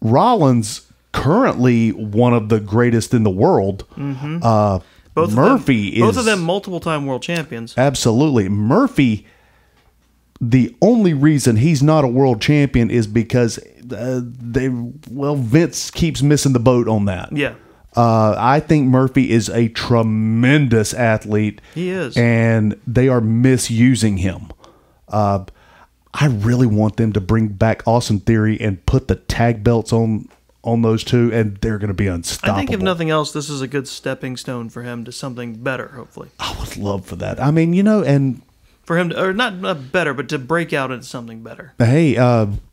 Rollins, currently one of the greatest in the world. Mm-hmm. Both of them multiple-time world champions. Absolutely. Murphy... The only reason he's not a world champion is because Vince keeps missing the boat on that. Yeah. I think Murphy is a tremendous athlete. He is. And they are misusing him. I really want them to bring back Austin Theory and put the tag belts on those two, and they're going to be unstoppable. I think if nothing else, this is a good stepping stone for him to something better, hopefully. I would love for that. I mean, you know, and... For him, to, or not better, but to break out into something better. Hey,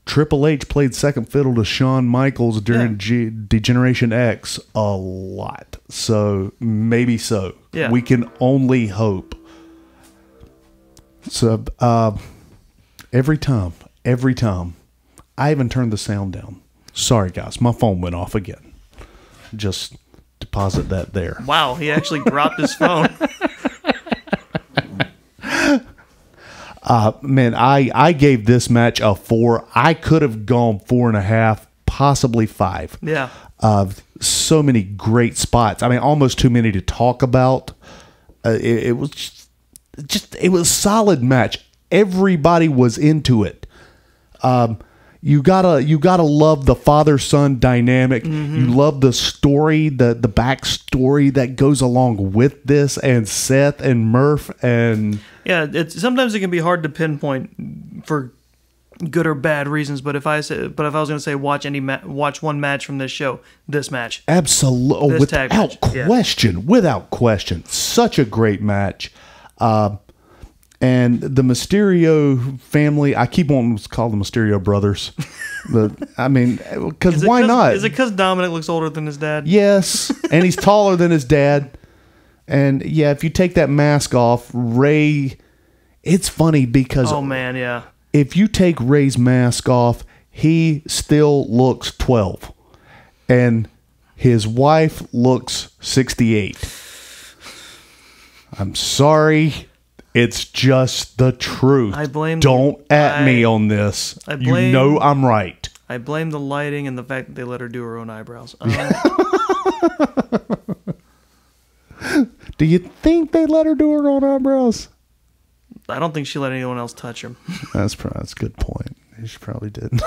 Triple H played second fiddle to Shawn Michaels during Degeneration X a lot. So maybe so. Yeah. We can only hope. So every time, I even turned the sound down. Sorry, guys. My phone went off again. Just deposit that there. Wow, he actually dropped his phone. Man, I gave this match a 4. I could have gone 4.5, possibly 5. Yeah. So many great spots. I mean, almost too many to talk about. It was just it was a solid match. Everybody was into it. You gotta love the father-son dynamic. Mm-hmm. You love the story, the backstory that goes along with this, and Seth and Murph and sometimes it can be hard to pinpoint for good or bad reasons. But if I was going to say watch one match from this show, this match, absolutely, without question, such a great match. And the Mysterio family, I keep wanting to call them Mysterio brothers. But, I mean, because why not? Is it because Dominic looks older than his dad? Yes, and he's taller than his dad. And, yeah, if you take that mask off, Rey, it's funny because... Oh, man, yeah. If you take Rey's mask off, he still looks 12. And his wife looks 68. I'm sorry... It's just the truth. Don't at me on this. You know I'm right. I blame the lighting and the fact that they let her do her own eyebrows. Do you think they let her do her own eyebrows? I don't think she let anyone else touch him. That's a good point. She probably didn't.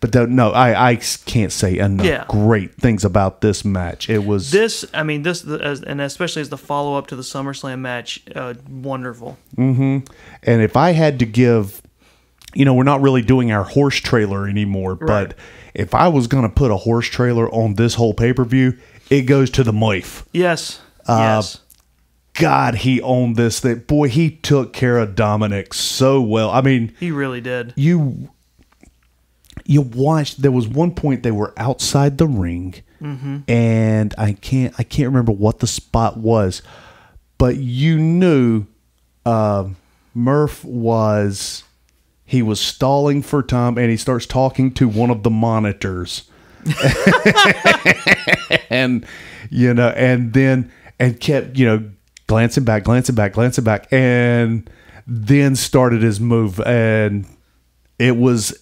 But no, I can't say enough great things about this match. It was and especially as the follow up to the SummerSlam match, wonderful. And if I had to give, you know, we're not really doing our horse trailer anymore, but if I was gonna put a horse trailer on this whole pay-per-view, it goes to the Moif. Yes. Yes. God, he owned this thing. Boy, he took care of Dominic so well. I mean, he really did. You watched. There was one point they were outside the ring, and I can't remember what the spot was, but you knew Murph was stalling for time, and he starts talking to one of the monitors, and you know, and kept glancing back, and then started his move and. It was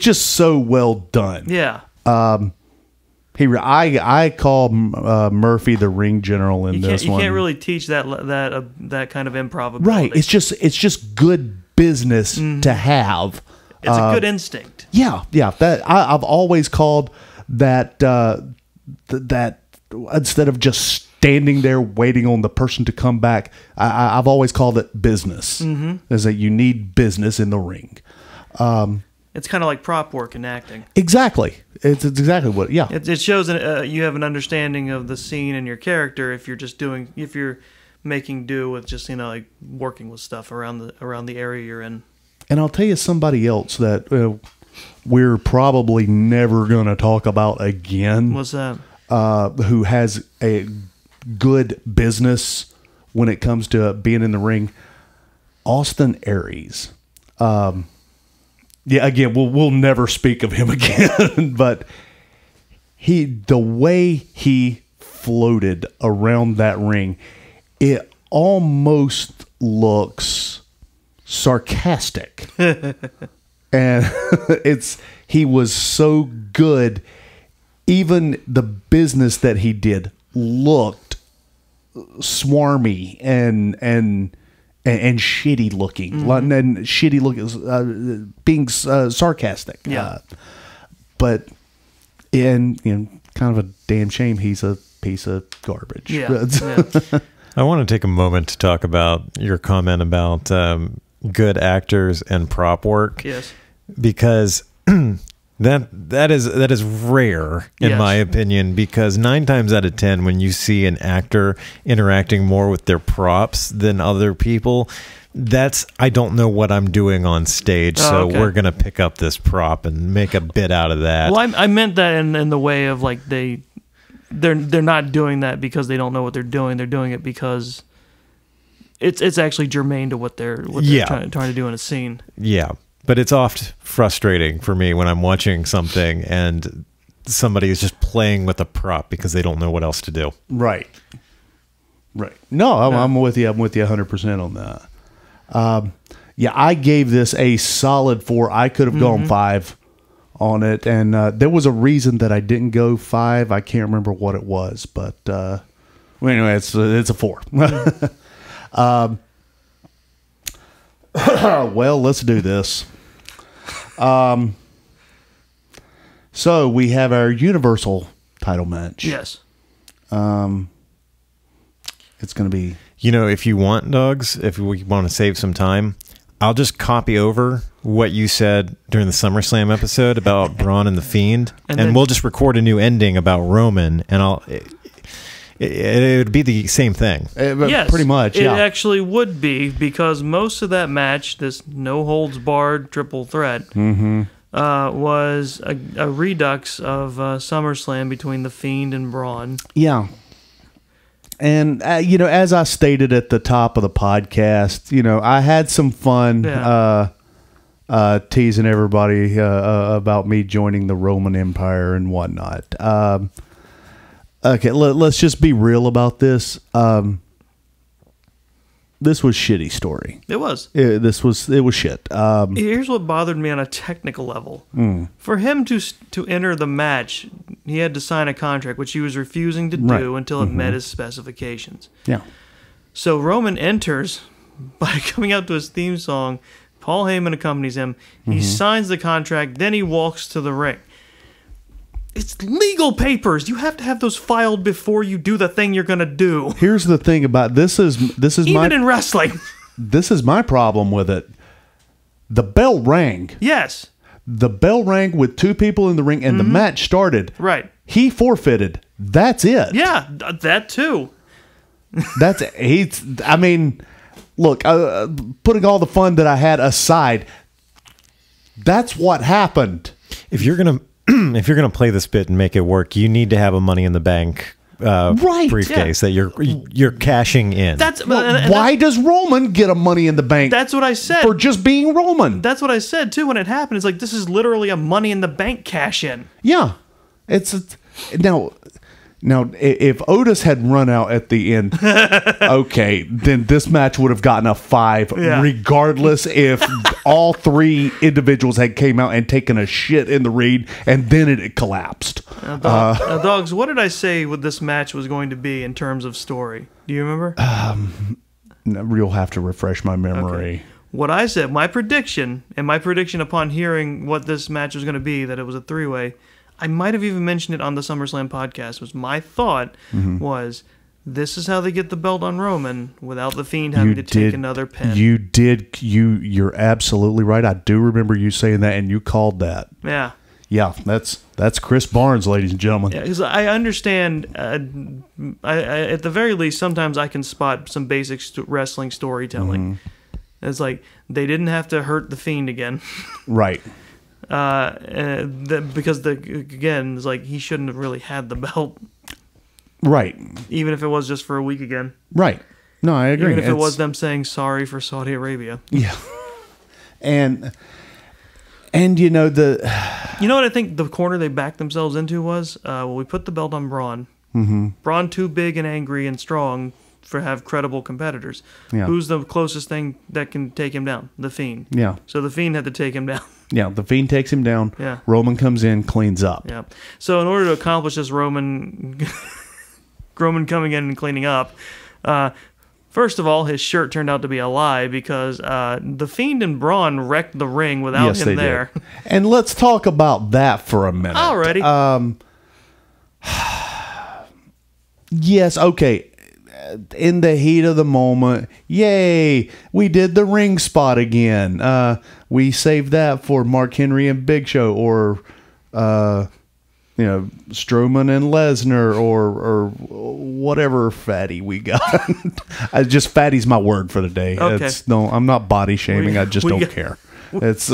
just so well done. Yeah. I call Murphy the ring general in this one. You can't really teach that kind of improv ability. Right. It's just good business to have. It's a good instinct. Yeah, yeah. That I've always called that that instead of just standing there waiting on the person to come back, I've always called it business. Is that you need business in the ring. It's kind of like prop work in acting. Exactly. It's exactly what. Yeah. It shows you have an understanding of the scene and your character if you're just doing making do with just like working with stuff around the area you're in. And I'll tell you somebody else that we're probably never going to talk about again. What's that? Who has a good business when it comes to being in the ring? Austin Aries. Yeah, again, we'll never speak of him again. But the way he floated around that ring, it almost looks sarcastic, and he was so good. Even the business that he did looked swarmy and shitty looking, and shitty looking, being sarcastic. Yeah, but in kind of a damn shame, he's a piece of garbage. Yeah. I want to take a moment to talk about your comment about good actors and prop work. Yes, because that is rare in my opinion, because 9 times out of 10 when you see an actor interacting more with their props than other people, that's I don't know what I'm doing on stage, so we're gonna pick up this prop and make a bit out of that. Well, I meant that in the way of like they're not doing that because they don't know what they're doing. They're doing it because it's actually germane to what they're trying to do in a scene. Yeah. But it's oft frustrating for me when I'm watching something and somebody is just playing with a prop because they don't know what else to do. Right. Right. No, I'm with you. I'm with you 100% on that. Yeah, I gave this a solid 4. I could have gone 5 on it. And there was a reason that I didn't go 5. I can't remember what it was. But anyway, it's a 4. Well, let's do this. So we have our Universal title match. Yes. It's going to be... You know, if you want, Doggz, if we want to save some time, I'll just copy over what you said during the SummerSlam episode about Braun and the Fiend, and we'll just record a new ending about Roman, and I'll... It would be the same thing. Yes, pretty much. Yeah. It actually would be, because most of that match, this no-holds-barred triple threat, was a redux of SummerSlam between The Fiend and Braun. Yeah. And, you know, as I stated at the top of the podcast, you know, I had some fun teasing everybody about me joining the Roman Empire and whatnot. Okay, let's just be real about this. this was shitty story. It was. It was shit. Here's what bothered me on a technical level. For him to enter the match, he had to sign a contract, which he was refusing to do until it met his specifications. Yeah. So Roman enters by coming out to his theme song. Paul Heyman accompanies him. He signs the contract. Then he walks to the ring. It's legal papers. You have to have those filed before you do the thing you're going to do. Here's the thing about this is even in wrestling. This is my problem with it. The bell rang. Yes. The bell rang with two people in the ring and the match started. Right. He forfeited. That's it. Yeah, that too. That's it. I mean, look, putting all the fun that I had aside, that's what happened. If you're gonna play this bit and make it work, you need to have a Money in the Bank briefcase that you're cashing in. That's why does Roman get a Money in the Bank? That's what I said, for just being Roman. That's what I said too when it happened. It's like, this is literally a Money in the Bank cash in. Yeah, now if Otis had run out at the end, okay, then this match would have gotten a 5, regardless if all three individuals had came out and taken a shit in the ring, and then it collapsed. Now, Dogs, what did I say what this match was going to be in terms of story? Do you remember? You'll have to refresh my memory. Okay. What I said, my prediction upon hearing what this match was going to be, that it was a three-way, I might have even mentioned it on the SummerSlam podcast, was my thought was, this is how they get the belt on Roman without the Fiend having to take another pin. You're absolutely right. I do remember you saying that, and you called that. Yeah. Yeah, that's Chris Barnes, ladies and gentlemen. Yeah, because I understand, at the very least, sometimes I can spot some basic wrestling storytelling. It's like, they didn't have to hurt the Fiend again. Right. Because it's like, he shouldn't have really had the belt, right? Even if it was just for a week again, right? No, I agree. Even if it was them saying sorry for Saudi Arabia, yeah. And you know what I think the corner they backed themselves into was, well, we put the belt on Braun. Braun too big and angry and strong for have credible competitors. Yeah. Who's the closest thing that can take him down? The Fiend. Yeah. So the Fiend had to take him down. Yeah, the Fiend takes him down. Yeah. Roman comes in, cleans up. Yeah. So in order to accomplish this, Roman coming in and cleaning up, first of all, his shirt turned out to be a lie, because the Fiend and Braun wrecked the ring without him there. Did. And let's talk about that for a minute. Alrighty. Yes, okay. In the heat of the moment, yay, we did the ring spot again. We saved that for Mark Henry and Big Show, or Strowman and Lesnar, or whatever fatty we got. I just, fatty's my word for the day. Okay. I'm not body shaming. I just don't care. It's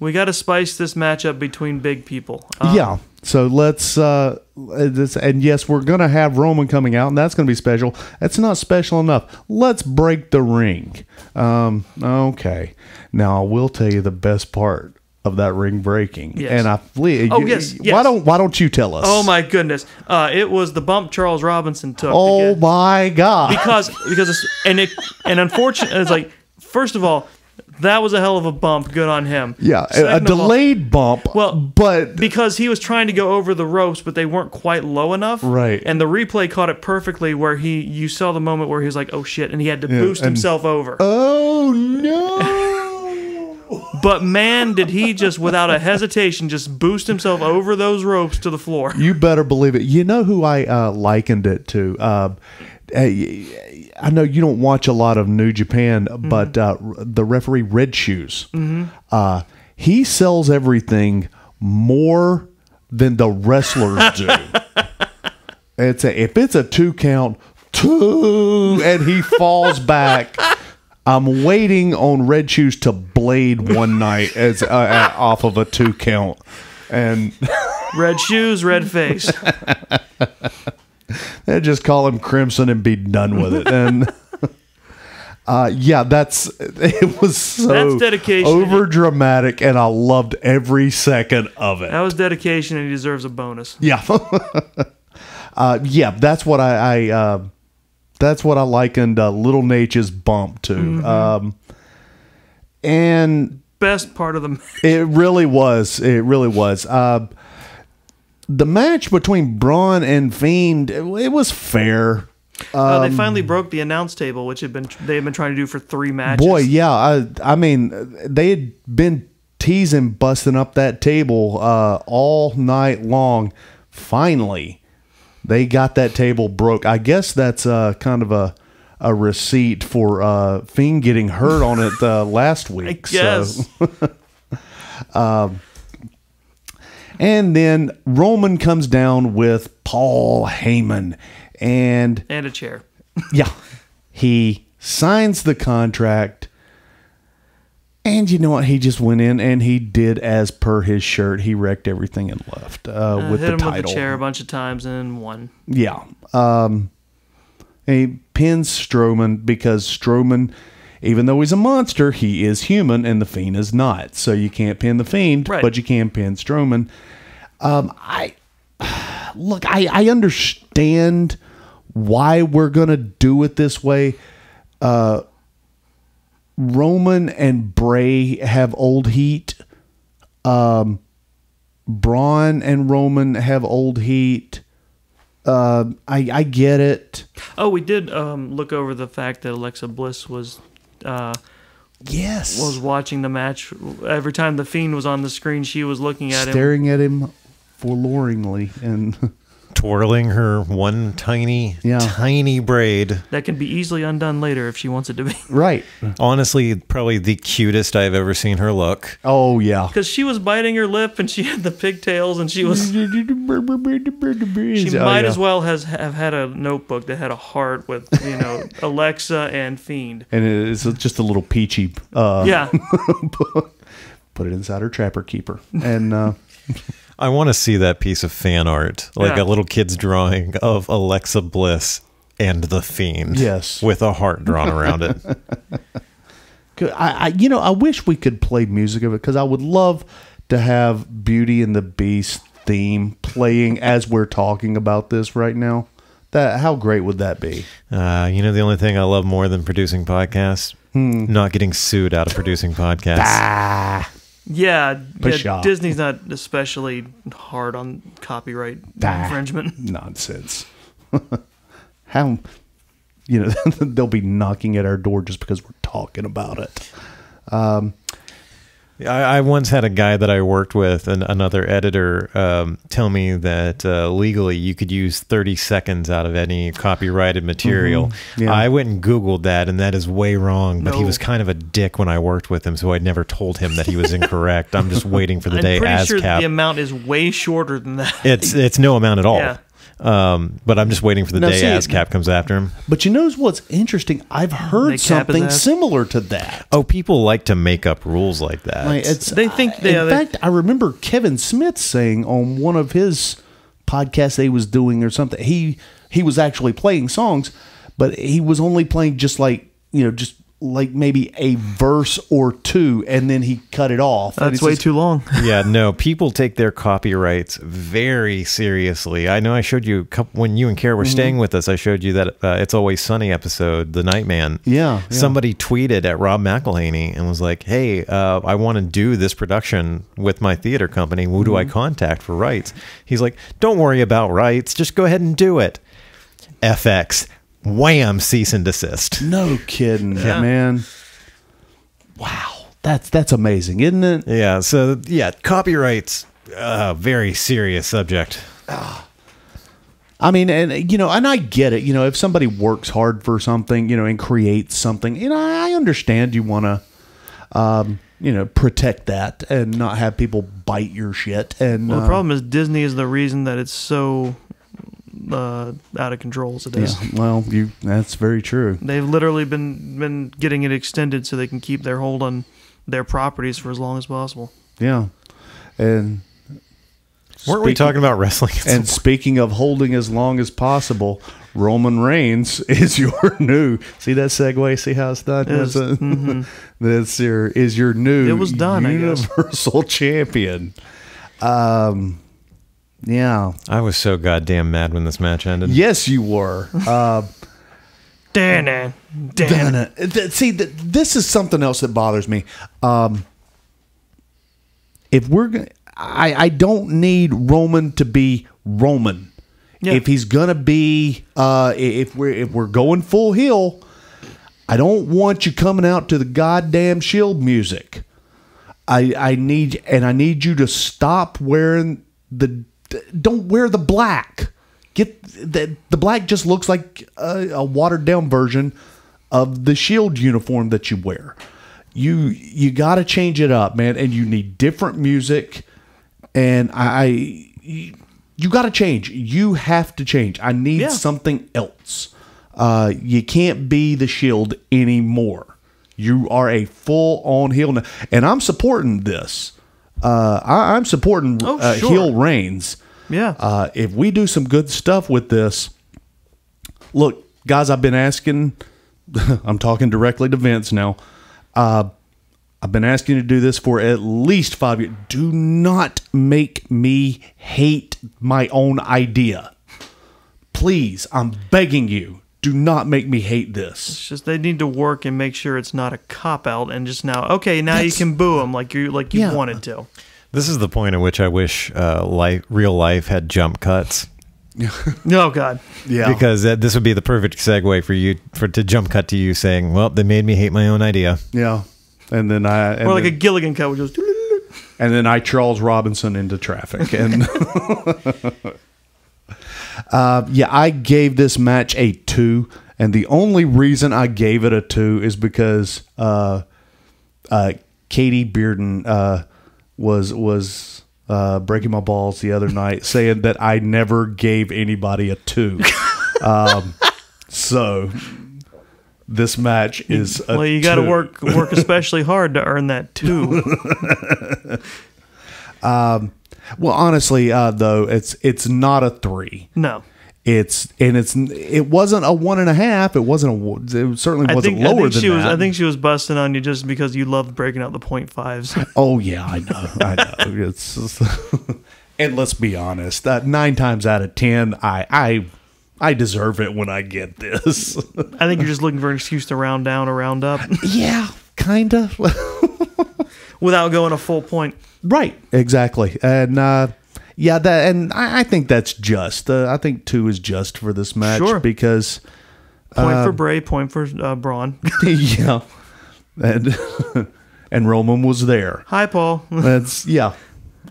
we got to spice this matchup between big people. Yeah. So let's and yes, we're gonna have Roman coming out, and that's gonna be special. That's not special enough. Let's break the ring. Okay. Now I will tell you the best part of that ring breaking. Yes. And I flee. Oh, yes. Why don't you tell us? Oh my goodness. It was the bump Charles Robinson took. Oh my God. Because unfortunately, it's like, first of all, that was a hell of a bump. Good on him. Yeah, second, a delayed bump. Well, but because he was trying to go over the ropes, but they weren't quite low enough. Right. And the replay caught it perfectly, where you saw the moment where he was like, "Oh shit," and he had to boost himself over. Oh no! But man, did he just, without a hesitation, just boost himself over those ropes to the floor. You better believe it. You know who I likened it to? I know you don't watch a lot of New Japan, but the referee Red Shoes, he sells everything more than the wrestlers do. If it's a 2 count, 2, and he falls back. I'm waiting on Red Shoes to blade one night as off of a 2 count, and Red Shoes, red face. They just call him Crimson and be done with it. And yeah, that's dedication. Over dramatic, and I loved every second of it. That was dedication, and he deserves a bonus. Yeah. Yeah, that's what I That's what I likened Little Nature's bump to. Mm-hmm. And best part of the match. It really was. It really was. The match between Braun and Fiend, it was fair. They finally broke the announce table, which they had been trying to do for three matches. Boy, yeah. I mean, they had been teasing busting up that table all night long. Finally, they got that table broke. I guess that's kind of a receipt for Fiend getting hurt on it last week. I guess. So. And then Roman comes down with Paul Heyman. And a chair. Yeah. He signs the contract. And you know what? He just went in and he did as per his shirt. He wrecked everything and left with the title. Hit him with a chair a bunch of times and won. Yeah. He pins Strowman because Strowman, even though he's a monster, he is human and the Fiend is not. So you can't pin the Fiend, right, but you can pin Strowman. I understand why we're going to do it this way. Roman and Bray have old heat. Braun and Roman have old heat. I get it. Oh, we did look over the fact that Alexa Bliss was... was watching the match. Every time the Fiend was on the screen, she was looking at him. Staring at him forlornly and... twirling her one tiny braid that can be easily undone later if she wants it to be. Right. Honestly, probably the cutest I've ever seen her look. Oh yeah, because she was biting her lip and she had the pigtails and she was. She might as well have had a notebook that had a heart with Alexa and Fiend. And it's just a little peachy. Yeah. Put it inside her Trapper Keeper and. I want to see that piece of fan art, like a little kid's drawing of Alexa Bliss and the Fiend. Yes. With a heart drawn around it. I wish we could play music of it because I would love to have Beauty and the Beast theme playing as we're talking about this right now. How great would that be? The only thing I love more than producing podcasts? Not getting sued out of producing podcasts. Ah! Yeah, Disney's not especially hard on copyright infringement. Nonsense. How, they'll be knocking at our door just because we're talking about it. I once had a guy that I worked with, another editor, tell me that legally you could use 30 seconds out of any copyrighted material. Mm-hmm. Yeah. I went and Googled that, and that is way wrong, but he was kind of a dick when I worked with him, so I never told him that he was incorrect. I'm just waiting for the day ASCAP. I'm pretty sure the amount is way shorter than that. It's no amount at all. Yeah. But I'm just waiting for the day ASCAP comes after him. But you know what's interesting? I've heard something similar to that. Oh, people like to make up rules like that. I remember Kevin Smith saying on one of his podcasts they was doing or something, he was actually playing songs, but he was only playing just like maybe a verse or two, and then he cut it off. That's way too long. Yeah, no, people take their copyrights very seriously. I know I showed you, when you and Kara were staying with us, I showed you that It's Always Sunny episode, The Nightman. Yeah. Somebody tweeted at Rob McElhaney and was like, hey, I want to do this production with my theater company. Who do I contact for rights? He's like, don't worry about rights. Just go ahead and do it. FX. Wham, cease and desist. No kidding, man. Wow. That's amazing, isn't it? Yeah. So, yeah, copyrights, very serious subject. I mean, and I get it. If somebody works hard for something, and creates something, I understand you want to, protect that and not have people bite your shit. And the problem is Disney is the reason that it's so... out of control as it is. Yeah, well, that's very true. They've literally been getting it extended so they can keep their hold on their properties for as long as possible. Yeah. And weren't we talking about wrestling? And speaking of holding as long as possible, Roman Reigns is your new. See that segue? See how it's done? That's your new. It was done. Universal champion. Yeah. I was so goddamn mad when this match ended. Yes, you were. See, this is something else that bothers me. If we're gonna, I don't need Roman to be Roman. Yeah. If he's gonna be, if we're going full heel, I don't want you coming out to the goddamn Shield music. I need you to stop wearing the. Don't wear the black. Get the black just looks like a watered down version of the Shield uniform that you wear. You got to change it up, man, and you need different music. And you got to change. You have to change. I need something else. You can't be the Shield anymore. You are a full on heel now, and I'm supporting this. I'm supporting heel Reigns. Yeah. If we do some good stuff with this, look, guys, I've been asking, I'm talking directly to Vince now. I've been asking you to do this for at least 5 years. Do not make me hate my own idea. Please, I'm begging you. Do not make me hate this. It's just they need to work and make sure it's not a cop-out and just now, okay, now you can boo them like you wanted to. This is the point at which I wish real life had jump cuts. Oh, God. Yeah. Because this would be the perfect segue for you to jump cut to you saying, well, they made me hate my own idea. Yeah. And then or like a Gilligan cut, which goes... And then I Charles Robinson into traffic. And I gave this match a 2. And the only reason I gave it a 2 is because Katie Bearden... was breaking my balls the other night saying that I never gave anybody a 2. So this match is a 2. Well, you got to work especially hard to earn that 2. Well, honestly, though, it's not a 3. No. It wasn't a 1.5. It certainly wasn't lower than that. I think she was busting on you just because you loved breaking out the 0.5s. Oh yeah, I know. It's just, and let's be honest, 9 times out of 10, I deserve it when I get this. I think you're just looking for an excuse to round down or round up. Yeah, kind of. Without going a full point. Right. Exactly. And. Yeah, I think that's just. I think 2 is just for this match because point for Bray, point for Braun. Yeah, and Roman was there. Hi, Paul. That's yeah.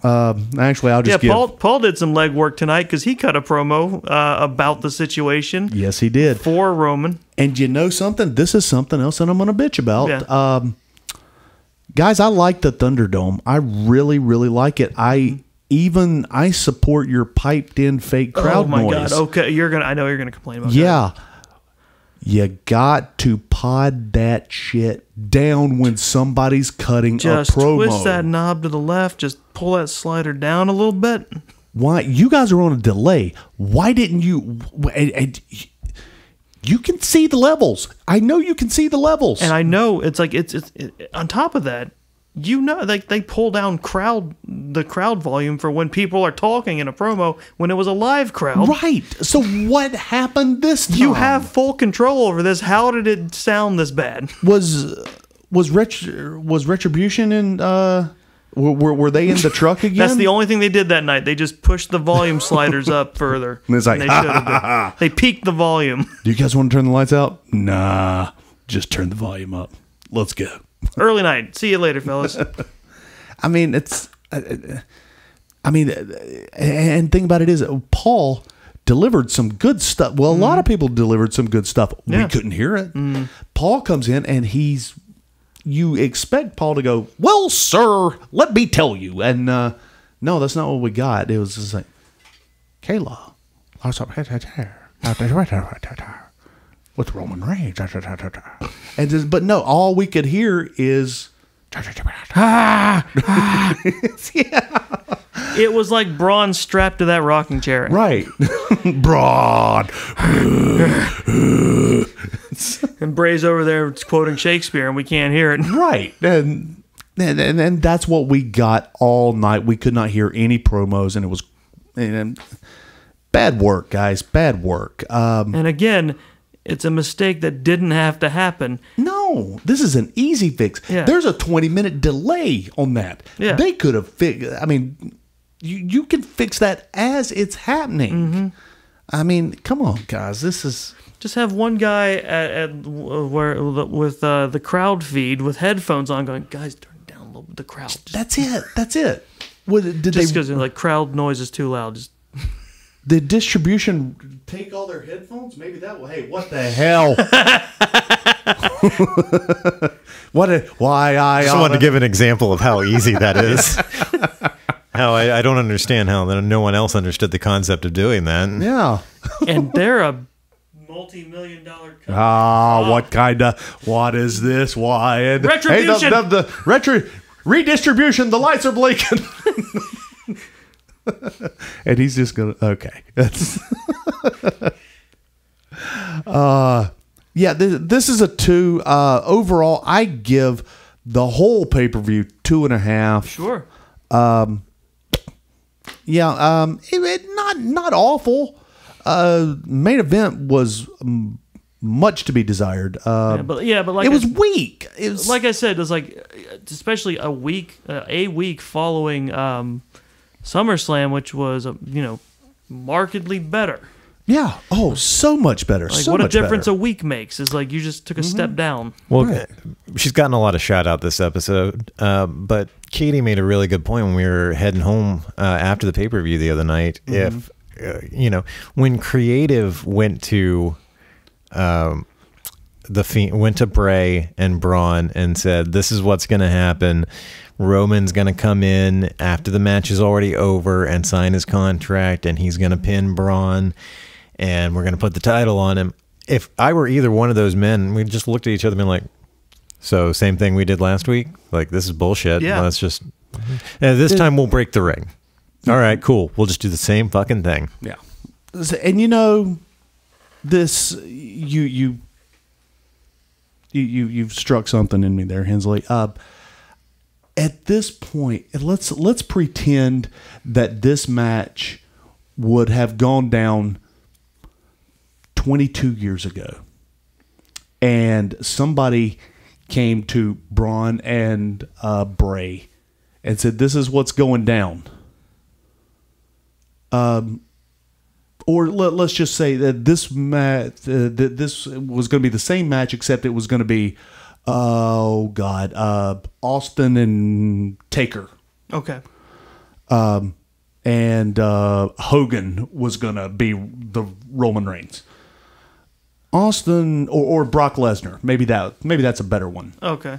Actually, I'll just Paul did some legwork tonight because he cut a promo about the situation. Yes, he did for Roman. And you know something? This is something else that I'm going to bitch about. Yeah. Guys, I like the Thunderdome. I really, really like it. Even I support your piped-in fake crowd noise. Oh, my God. Okay, I know you're going to complain about that. You got to pod that shit down when somebody's cutting a promo. Just twist that knob to the left. Just pull that slider down a little bit. Why? You guys are on a delay. Why didn't you... You can see the levels. I know you can see the levels. And I know it's on top of that. You know, they pull down the crowd volume for when people are talking in a promo when it was a live crowd. Right. So what happened this time? You have full control over this. How did it sound this bad? Was Retribution in? Were they in the truck again? That's the only thing they did that night. They just pushed the volume sliders up further. It's like they peaked the volume. Do you guys want to turn the lights out? Nah, just turn the volume up. Let's go. Early night. See you later, fellas. I mean, and think about it is Paul delivered some good stuff. Well, a lot of people delivered some good stuff. Yeah. We couldn't hear it. Mm. Paul comes in and you expect Paul to go, well, sir, let me tell you. And no, that's not what we got. It was just like, Kayla, with Roman Reigns. And but no, all we could hear is... It was like Braun strapped to that rocking chair. Right. Braun. And Bray's over there quoting Shakespeare and we can't hear it. Right. And that's what we got all night. We could not hear any promos and it was... And bad work, guys. Bad work. And again... It's a mistake that didn't have to happen. No, this is an easy fix. Yeah. There's a 20-minute delay on that. Yeah. They could have fixed. I mean, you can fix that as it's happening. Mm-hmm. I mean, come on, guys. This is just have one guy with the crowd feed with headphones on, going, guys, turn down a little bit the crowd. That's it. That's it. What did just they? Just because like crowd noise is too loud. Just the distribution take all their headphones? Maybe that will. Hey, what the hell? I just wanted to give an example of how easy that is. How I don't understand how no one else understood the concept of doing that. Yeah. And they're a multi-million-dollar company. Ah, what kind of, what is this? Why? And, retribution. Hey, redistribution. The lights are blinking. And he's just gonna okay. Yeah, this is a 2. Overall, I give the whole pay-per-view 2.5. Sure. Yeah. It not awful. Main event was much to be desired. But like it was weak. It was, like I said, it's like especially a week following SummerSlam, which was markedly better. Yeah. Oh, so much better. Like, so what a difference a week makes is like you just took a step down. Well, right. She's gotten a lot of shout out this episode, but Katie made a really good point when we were heading home after the pay per view the other night. If when creative went to the Fiend, went to Bray and Braun and said, "This is what's going to happen. Roman's going to come in after the match is already over and sign his contract, and he's going to pin Braun, and we're going to put the title on him." If I were either one of those men, we just looked at each other and been like, "So same thing we did last week. Like this is bullshit. Yeah. Let's just this time we'll break the ring. All right, cool. We'll just do the same fucking thing." Yeah, and this you've struck something in me there, Hensley. At this point, let's pretend that this match would have gone down 22 years ago, and somebody came to Braun and Bray and said, "This is what's going down." Or let's just say that this match, this was going to be the same match, except it was going to be. Oh God, Austin and Taker. Okay. And Hogan was gonna be the Roman Reigns. Austin or Brock Lesnar. Maybe that's a better one. Okay.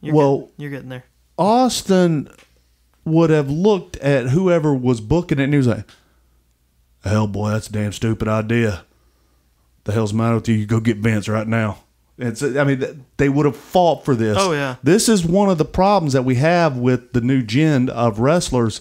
You're getting there. Austin would have looked at whoever was booking it and he was like, "Hell, boy, that's a damn stupid idea. The hell's the matter with you? You go get Vince right now." It's, I mean, they would have fought for this. Oh, yeah. This is one of the problems that we have with the new gen of wrestlers.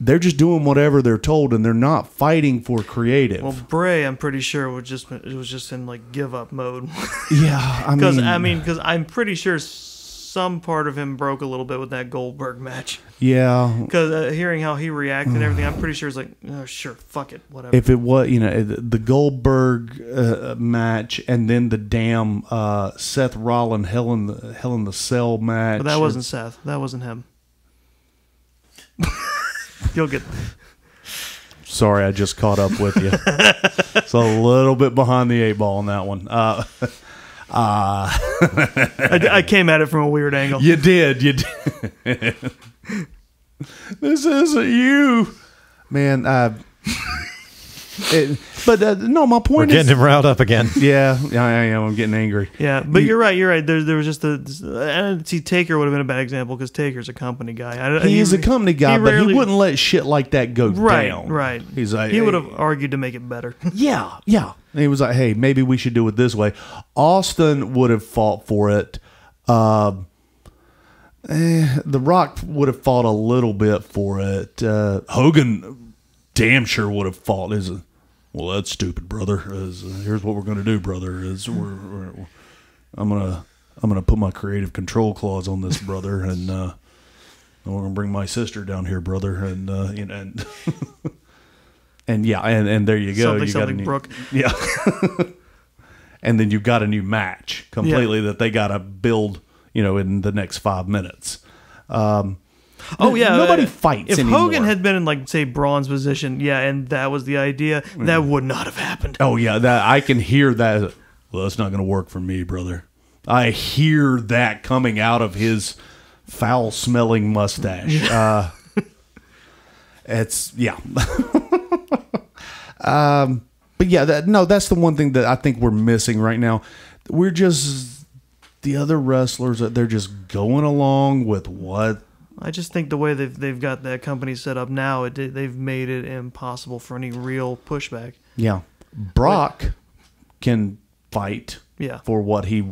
They're just doing whatever they're told, and they're not fighting for creative. Well, Bray, I'm pretty sure, was just in, like, give-up mode. Yeah, I mean. Because I'm pretty sure some part of him broke a little bit with that Goldberg match. Yeah. Because hearing how he reacted and everything, I'm pretty sure it's like, oh, sure, fuck it, whatever. If it was, the Goldberg match and then the damn Seth Rollins Hell in the Cell match. But that wasn't Seth. That wasn't him. You'll get... Sorry, I just caught up with you. It's a little bit behind the 8-ball on that one. I came at it from a weird angle. You did. You did. This isn't you. Man, no, my point is... We're getting him riled up again. Yeah, I am. I'm getting angry. Yeah, but you're right. You're right. There was just Taker would have been a bad example because Taker's a company guy. He's a company guy, but he wouldn't let shit like that go down. Right. He's like, he would have argued to make it better. Yeah, yeah. And he was like, "Hey, maybe we should do it this way." Austin would have fought for it. The Rock would have fought a little bit for it. Hogan damn sure would have fought. Well, that's stupid, brother. Here's what we're going to do, brother. I'm gonna put my creative control clause on this, brother, and I'm going to bring my sister down here, brother, and And yeah, and there you go. Brooke. Yeah. And then you've got a new match completely that they got to build, you know, in the next 5 minutes. Nobody fights if anymore. Hogan had been in, like, say, Braun's position, and that was the idea, that would not have happened. Oh, yeah, that I can hear that. Well, that's not going to work for me, brother. I hear that coming out of his foul-smelling mustache. But yeah, that's the one thing that I think we're missing right now. We're just the other wrestlers. They're just going along with what. I just think the way they've got that company set up now, they've made it impossible for any real pushback. Yeah, Brock can fight. Yeah. For what he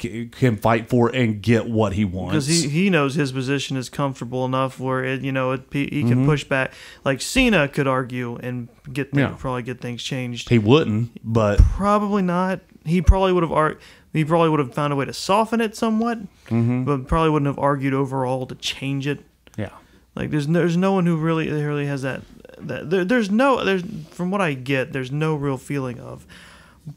can fight for and get what he wants, because he knows his position is comfortable enough where he can push back. Like Cena could argue and get things, probably get things changed. He wouldn't, but probably not. He probably would have found a way to soften it somewhat, but probably wouldn't have argued overall to change it. Yeah, like there's no one who really has that. From what I get, there's no real feeling of.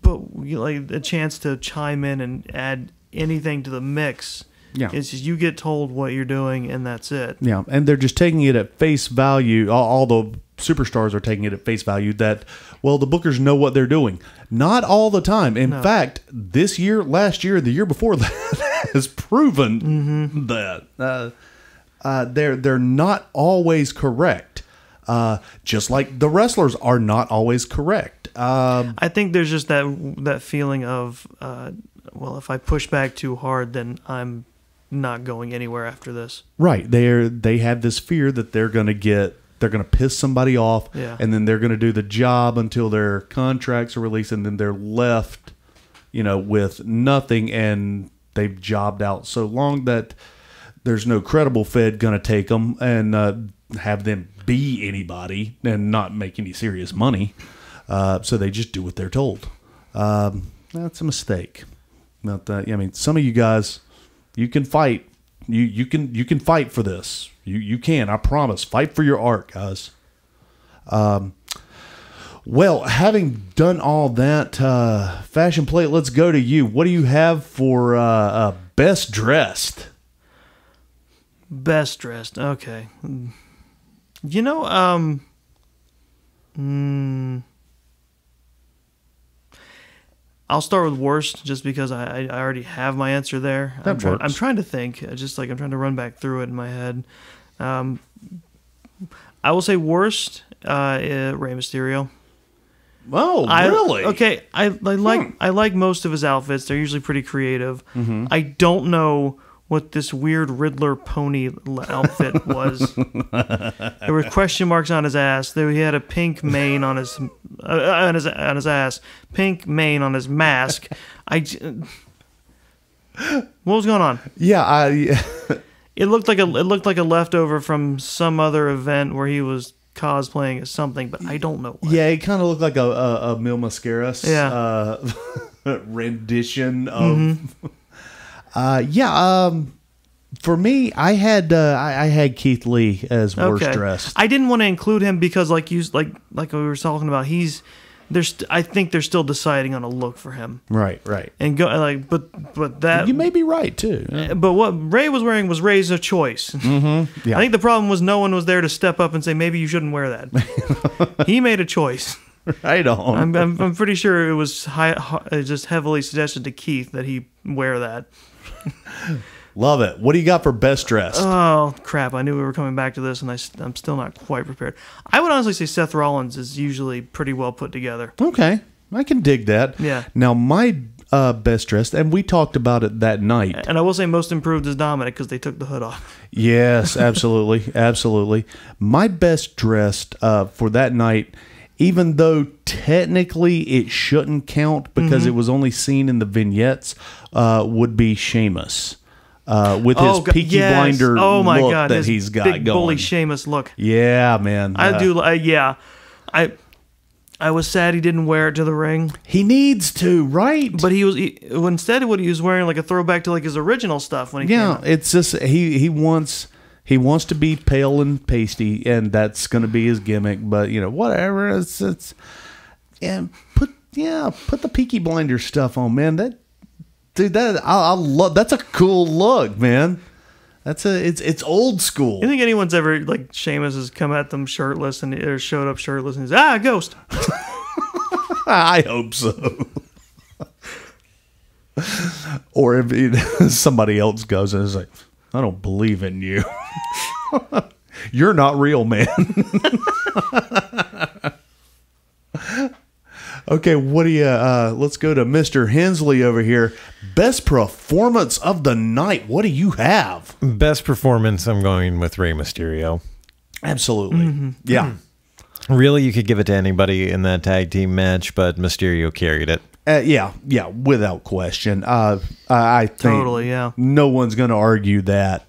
But like a chance to chime in and add anything to the mix. Yeah, it's just you get told what you're doing and that's it. Yeah, and they're just taking it at face value. All the superstars are taking it at face value that, well, the bookers know what they're doing. Not all the time. In fact, this year, last year, the year before that has proven that they're not always correct. Just like the wrestlers are not always correct. I think there's just that feeling of, well, if I push back too hard, then I'm not going anywhere after this. Right. They have this fear that they're going to piss somebody off, and then they're going to do the job until their contracts are released, and then they're left, with nothing, and they've jobbed out so long that there's no credible Fed going to take them and have them be anybody and not make any serious money. So they just do what they're told. That's a mistake. Not that, I mean, some of you guys, you can fight. You can fight for this. You can. I promise. Fight for your art, guys. Well, having done all that, Fashion Plate, let's go to you. What do you have for best dressed? Best dressed. Okay. I'll start with worst, just because I already have my answer there. I'm trying to think. I'm trying to run back through it in my head. I will say worst, Rey Mysterio. Oh, really? Okay, I like most of his outfits. They're usually pretty creative. I don't know what this weird Riddler pony outfit was. There were question marks on his ass. He had a pink mane on his ass, pink mane on his mask. What was going on? Yeah, it looked like a leftover from some other event where he was cosplaying as something, but I don't know what. Yeah, it kind of looked like a Mil Mascaras rendition of. For me, I had Keith Lee as worst dressed. I didn't want to include him because, like we were talking about, I think they're still deciding on a look for him. Right. And but that you may be right too. Yeah. But what Rey was wearing was Rey's a choice. Yeah. I think the problem was no one was there to step up and say maybe you shouldn't wear that. He made a choice. Right on. I'm pretty sure it was just heavily suggested to Keith that he wear that. Love it. What do you got for best dressed? Oh, crap. I knew we were coming back to this, and I'm still not quite prepared. I would honestly say Seth Rollins is usually pretty well put together. Okay. I can dig that. Yeah. Now, my best dressed, and we talked about it that night. And I will say most improved is Dominic because they took the hood off. Yes, absolutely. Absolutely. My best dressed for that night, even though technically it shouldn't count because it was only seen in the vignettes, would be Sheamus with his Peaky Blinder look God, that he's got big going. Bully Sheamus look. Yeah, man. I do. I was sad he didn't wear it to the ring. He needs to, right? But instead of what he was wearing, like a throwback to like his original stuff when he came out. It's just he wants. He wants to be pale and pasty, and that's going to be his gimmick. But you know, whatever. It's and put the Peaky Blinders stuff on, man. Dude, I love. That's a cool look, man. It's old school. You think anyone's ever like Sheamus has come at them shirtless and or showed up shirtless and he's a ghost? I hope so. Or if somebody else goes and is like, I don't believe in you. You're not real, man. Okay, what do you? Let's go to Mr. Hensley over here. Best performance of the night. What do you have? Best performance. I'm going with Rey Mysterio. Absolutely. Mm-hmm. Yeah. Mm-hmm. Really, you could give it to anybody in that tag team match, but Mysterio carried it. Yeah, without question. I think totally. Yeah. No one's going to argue that.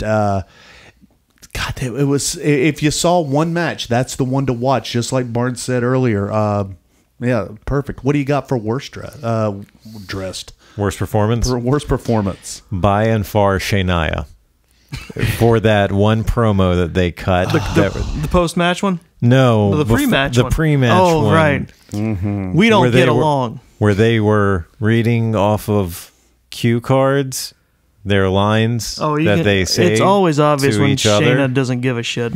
God, it was. If you saw one match, that's the one to watch. Just like Barnes said earlier. Yeah, perfect. What do you got for worst dressed? Worst performance? Worst performance. By and far, Shayna. For that one promo that they cut. The post-match one? No. The pre-match one. The pre-match one. Oh, right. Mm-hmm. We don't get along. Where they were reading off of cue cards, their lines that they say. It's always obvious when Shayna doesn't give a shit.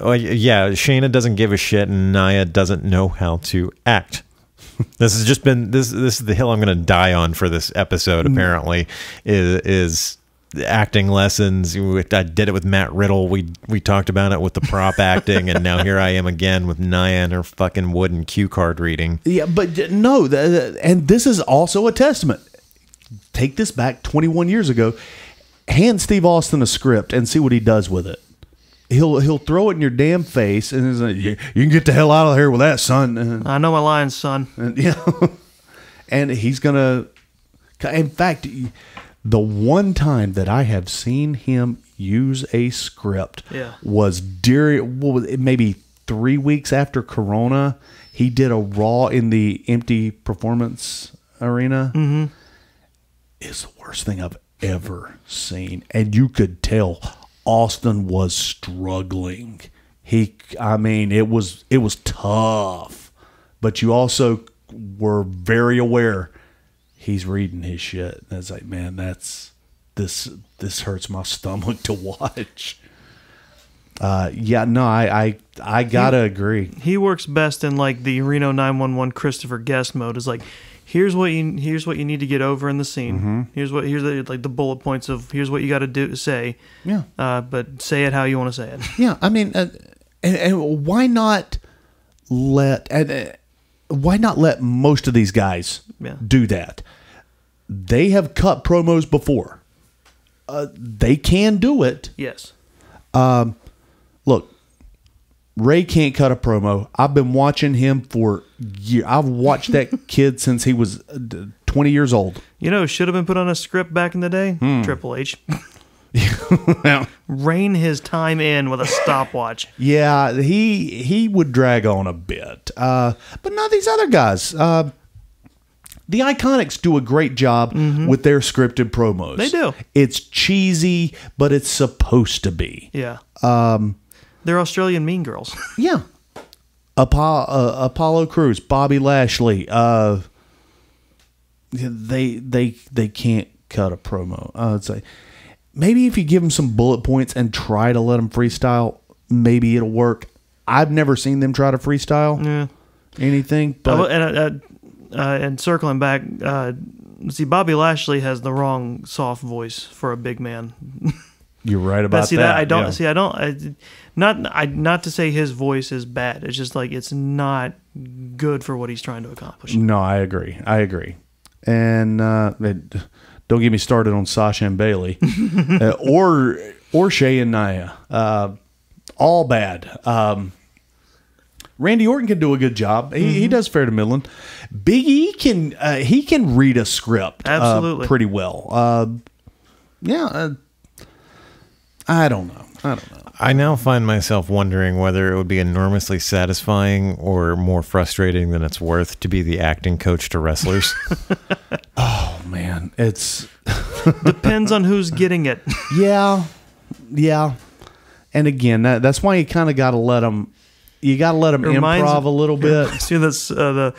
Oh, yeah, Shayna doesn't give a shit, and Nia doesn't know how to act. This has just been this is the hill I'm going to die on for this episode. Apparently, is acting lessons. I did it with Matt Riddle. We talked about it with the prop acting, and now here I am again with Nia and her fucking wooden cue card reading. Yeah, but no, and this is also a testament. Take this back 21 years ago. Hand Steve Austin a script and see what he does with it. He'll throw it in your damn face, and it's like, you can get the hell out of here with that, son. I know my lines, son. And, yeah, and he's gonna. In fact, the one time that I have seen him use a script was during maybe 3 weeks after Corona. He did a Raw in the empty performance arena. Mm-hmm. It's the worst thing I've ever seen, and you could tell. Austin was struggling. I mean, it was tough, but you also were very aware he's reading his shit. And it's like, man, this hurts my stomach to watch. Yeah, no, I gotta agree. He works best in like the Reno 911 Christopher Guest mode. Is like, here's what you need to get over in the scene. Mm-hmm. Here's the bullet points of here's what you got to do say. Yeah. But say it how you want to say it. Yeah, I mean, and why not let most of these guys do that? They have cut promos before. They can do it. Yes. Look, Ray can't cut a promo. I've been watching him for years. I've watched that kid since he was 20 years old. You know, should have been put on a script back in the day. Triple H. Well, rein his time in with a stopwatch. Yeah, he would drag on a bit. But not these other guys. The Iconics do a great job with their scripted promos. They do. It's cheesy, but it's supposed to be. Yeah. They're Australian mean girls. Yeah. Apollo Crews, Bobby Lashley. They can't cut a promo. I would say maybe if you give them some bullet points and try to let them freestyle, maybe it'll work. I've never seen them try to freestyle anything. But and circling back, see, Bobby Lashley has the wrong soft voice for a big man. You're right about that. I don't see. Not to say his voice is bad. It's just like it's not good for what he's trying to accomplish. No, I agree. And don't get me started on Sasha and Bayley, or Shay and Nia. All bad. Randy Orton can do a good job. He does fair to middling. Big E can he can read a script pretty well. I don't know. I now find myself wondering whether it would be enormously satisfying or more frustrating than it's worth to be the acting coach to wrestlers. Oh, man. It's... Depends on who's getting it. Yeah. Yeah. And again, that's why you kind of got to let them. You got to let them improv a little bit. See, that's the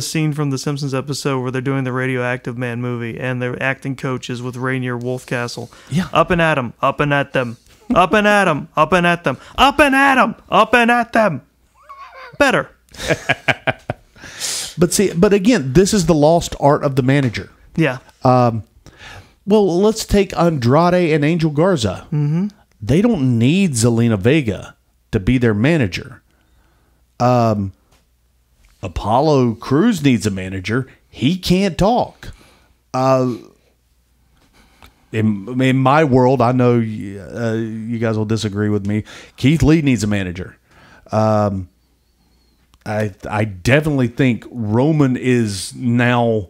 scene from the Simpsons episode where they're doing the Radioactive Man movie, and their acting coaches with Rainier Wolfcastle. Yeah, up and at them, up and at them, up and at them, up and at them, up and at them, up and at them. Better. But see, but again, this is the lost art of the manager. Yeah. Well, let's take Andrade and Angel Garza. Mm-hmm. They don't need Zelina Vega to be their manager. Apollo Crews needs a manager. He can't talk. In my world, I know you guys will disagree with me. Keith Lee needs a manager. I definitely think Roman is now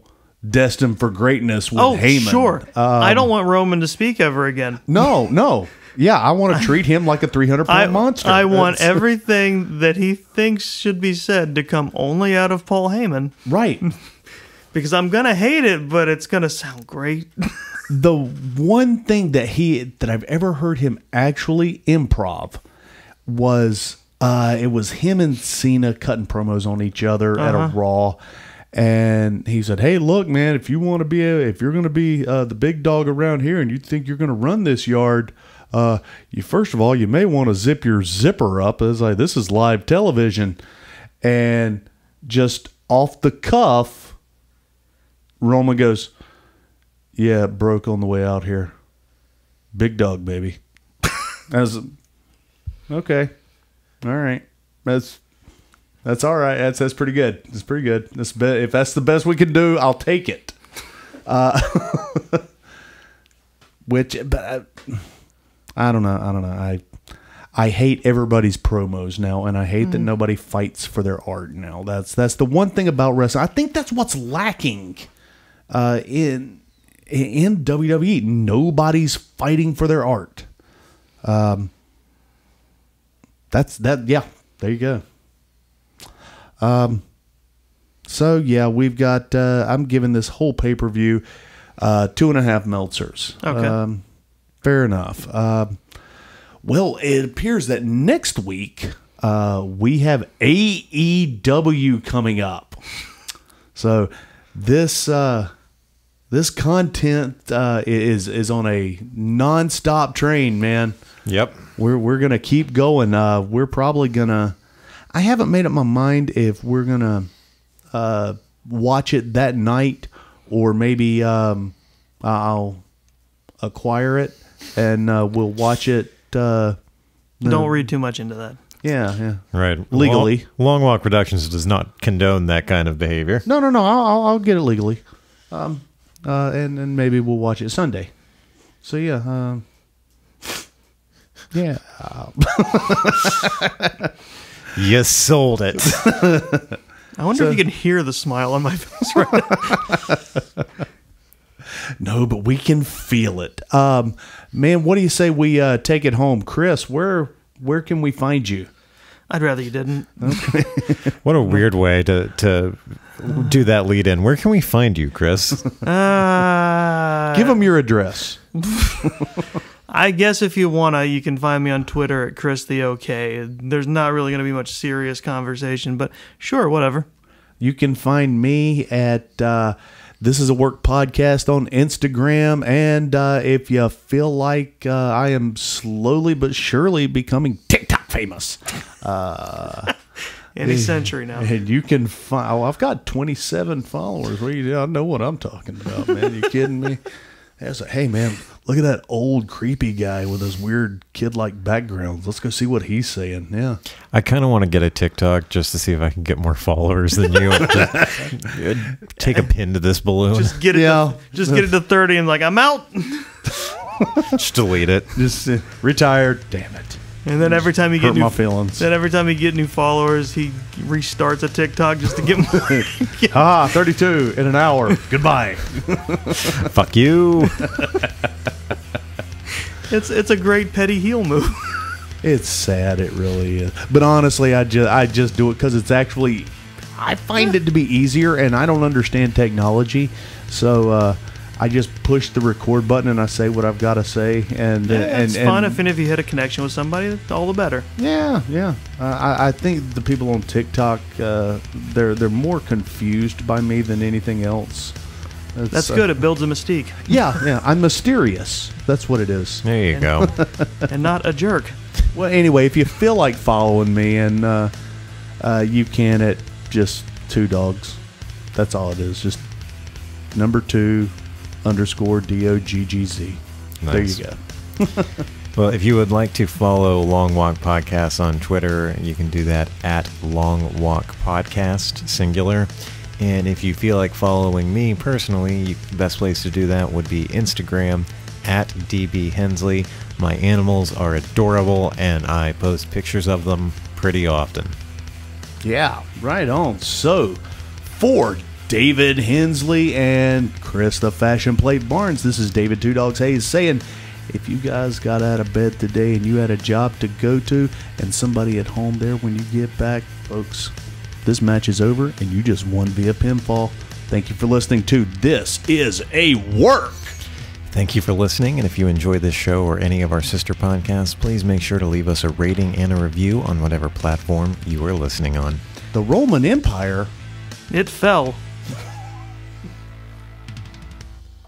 destined for greatness with Heyman. Sure. I don't want Roman to speak ever again. No, no. Yeah, I want to treat him like a 300-pound monster. I want everything that he thinks should be said to come only out of Paul Heyman. Right. Because I'm going to hate it, but it's going to sound great. The one thing that I've ever heard him actually improv was... it was him and Cena cutting promos on each other at a Raw, and he said, "Hey, look, man, if you want to be, if you're going to be the big dog around here, and you think you're going to run this yard, you first of all, you may want to zip your zipper up." As like, this is live television, and just off the cuff, Roman goes, "Yeah, it broke on the way out here, big dog, baby." As okay. All right, that's all right. That's pretty good. That's pretty good. That's if that's the best we can do, I'll take it. I don't know. I don't know. I hate everybody's promos now, and I hate that nobody fights for their art now. That's the one thing about wrestling. I think that's what's lacking in WWE. Nobody's fighting for their art. That's that. Yeah, there you go. So yeah, we've got. I'm giving this whole pay per view 2.5 Meltzers. Okay, fair enough. Well, it appears that next week we have AEW coming up. So this content is on a nonstop train, man. Yep. We're going to keep going. We're probably going to... I haven't made up my mind if we're going to watch it that night, or maybe I'll acquire it and we'll watch it. Don't read too much into that. Yeah, yeah. Right. Legally. Long Walk Productions does not condone that kind of behavior. No, no, no. I'll get it legally. And maybe we'll watch it Sunday. So, yeah. Yeah. You sold it. I wonder if you can hear the smile on my face right now. No, but we can feel it. Man, what do you say we take it home? Chris, where can we find you? I'd rather you didn't. Okay. What a weird way to do that lead in. Where can we find you, Chris? Give them your address. I guess if you want to, you can find me on Twitter at ChrisTheOK. There's not really going to be much serious conversation, but sure, whatever. You can find me at This Is A Work Podcast on Instagram. And if you feel like I am slowly but surely becoming TikTok famous. Any century now. And you can find... Oh, I've got 27 followers. I know what I'm talking about, man. You kidding me? That's like, hey, man... Look at that old creepy guy with his weird kid-like background. Let's go see what he's saying. Yeah, I kind of want to get a TikTok just to see if I can get more followers than you. Take a pin to this balloon. Just get it. Yeah. Just get it to 30 and like I'm out. Just delete it. Just retire. Damn it. And then every time you get new followers, he restarts a TikTok just to get more. Ah, 32 in an hour. Goodbye. Fuck you. It's a great petty heel move. It's sad, it really is. But honestly, I just do it because it's actually I find it to be easier, and I don't understand technology, so I just push the record button and I say what I've got to say. And yeah, it's fun. If any of you had a connection with somebody, all the better. Yeah, yeah. I think the people on TikTok, they're more confused by me than anything else. That's good. It builds a mystique. Yeah, yeah. I'm mysterious. That's what it is. There you go. And not a jerk. Well, anyway, if you feel like following me, and you can at just Two Doggz. That's all it is. Just _2_DOGGZ. Nice. There you go. Well, if you would like to follow Long Walk Podcast on Twitter, you can do that at Long Walk Podcast, singular. And if you feel like following me personally, the best place to do that would be Instagram, at DB Hensley. My animals are adorable, and I post pictures of them pretty often. Yeah, right on. So, for David Hensley and Chris "The Fashion Plate" Barnes, this is David "Two Doggz" Hayes saying, if you guys got out of bed today and you had a job to go to and somebody at home there when you get back, folks, this match is over and you just won via pinfall. Thank you for listening to This Is A Work. Thank you for listening, and if you enjoy this show or any of our sister podcasts, please make sure to leave us a rating and a review on whatever platform you are listening on. The Roman Empire, it fell.